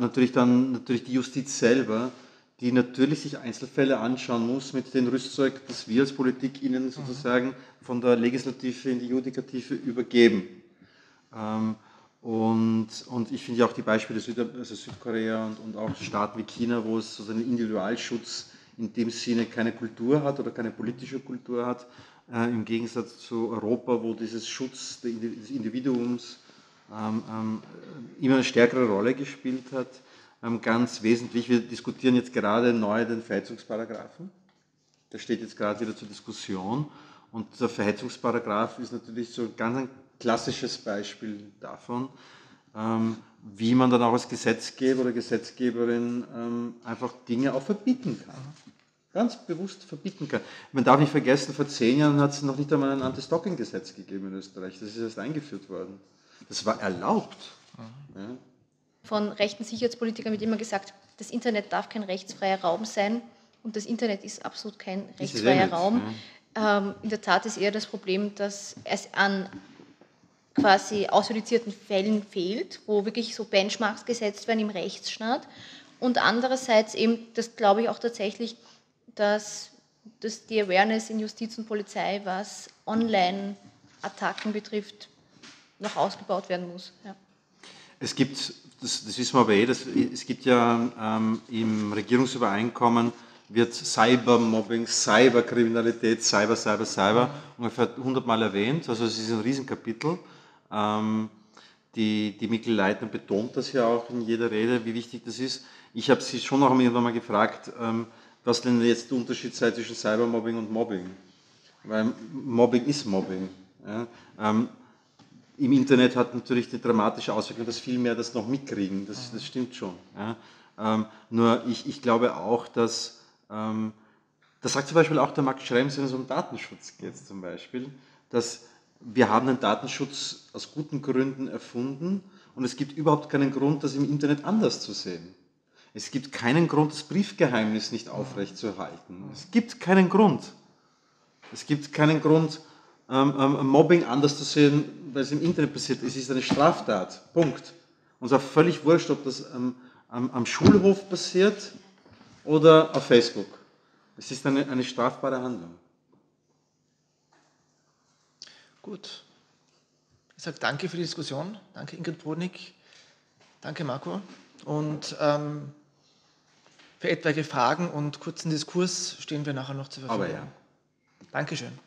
natürlich die Justiz selber, die natürlich sich Einzelfälle anschauen muss mit dem Rüstzeug, das wir als Politik ihnen sozusagen von der Legislative in die Judikative übergeben. Und ich finde ja auch die Beispiele Südkorea und auch Staaten wie China, wo es so einen Individualschutz in dem Sinne keine Kultur hat oder keine politische Kultur hat, im Gegensatz zu Europa, wo dieses Schutz des Individuums immer eine stärkere Rolle gespielt hat, ganz wesentlich. Wir diskutieren jetzt gerade neu den Verhetzungsparagraphen. Der steht jetzt gerade wieder zur Diskussion. Und der Verhetzungsparagraph ist natürlich so ganz ein klassisches Beispiel davon, wie man dann auch als Gesetzgeber oder Gesetzgeberin einfach Dinge auch verbieten kann. Ganz bewusst verbieten kann. Man darf nicht vergessen, vor 10 Jahren hat es noch nicht einmal ein Anti-Stalking-Gesetz gegeben in Österreich. Das ist erst eingeführt worden. Das war erlaubt. Ja. Von rechten Sicherheitspolitikern wird immer gesagt, das Internet darf kein rechtsfreier Raum sein und das Internet ist absolut kein rechtsfreier Raum. In der Tat ist eher das Problem, dass es an quasi ausjudizierten Fällen fehlt, wo wirklich so Benchmarks gesetzt werden im Rechtsstaat. Und andererseits eben, das glaube ich auch tatsächlich, dass die Awareness in Justiz und Polizei, was Online-Attacken betrifft, noch ausgebaut werden muss. Ja. Es gibt, das wissen wir aber es gibt ja im Regierungsübereinkommen wird Cybermobbing, Cyberkriminalität, Cyber ungefähr 100-mal erwähnt. Also es ist ein Riesenkapitel. Die Michael Leitner betont das ja auch in jeder Rede, wie wichtig das ist. Ich habe sie schon auch irgendwann mal gefragt, was denn jetzt der Unterschied sei zwischen Cybermobbing und Mobbing. Weil Mobbing ist Mobbing. Ja? Im Internet hat natürlich die dramatische Auswirkung, dass viel mehr das noch mitkriegen. Das stimmt schon. Ja? Nur ich glaube auch, dass, das sagt zum Beispiel auch der Max Schrems, wenn es um Datenschutz geht zum Beispiel, dass wir haben den Datenschutz aus guten Gründen erfunden und es gibt überhaupt keinen Grund, das im Internet anders zu sehen. Es gibt keinen Grund, das Briefgeheimnis nicht aufrechtzuerhalten. Es gibt keinen Grund. Es gibt keinen Grund, Mobbing anders zu sehen, weil es im Internet passiert. Es ist eine Straftat. Punkt. Und es ist auch völlig wurscht, ob das am Schulhof passiert oder auf Facebook. Es ist eine strafbare Handlung. Gut. Ich sage danke für die Diskussion. Danke Ingrid Brodnig. Danke Marco. Und für etwaige Fragen und kurzen Diskurs stehen wir nachher noch zur Verfügung. Aber ja. Dankeschön.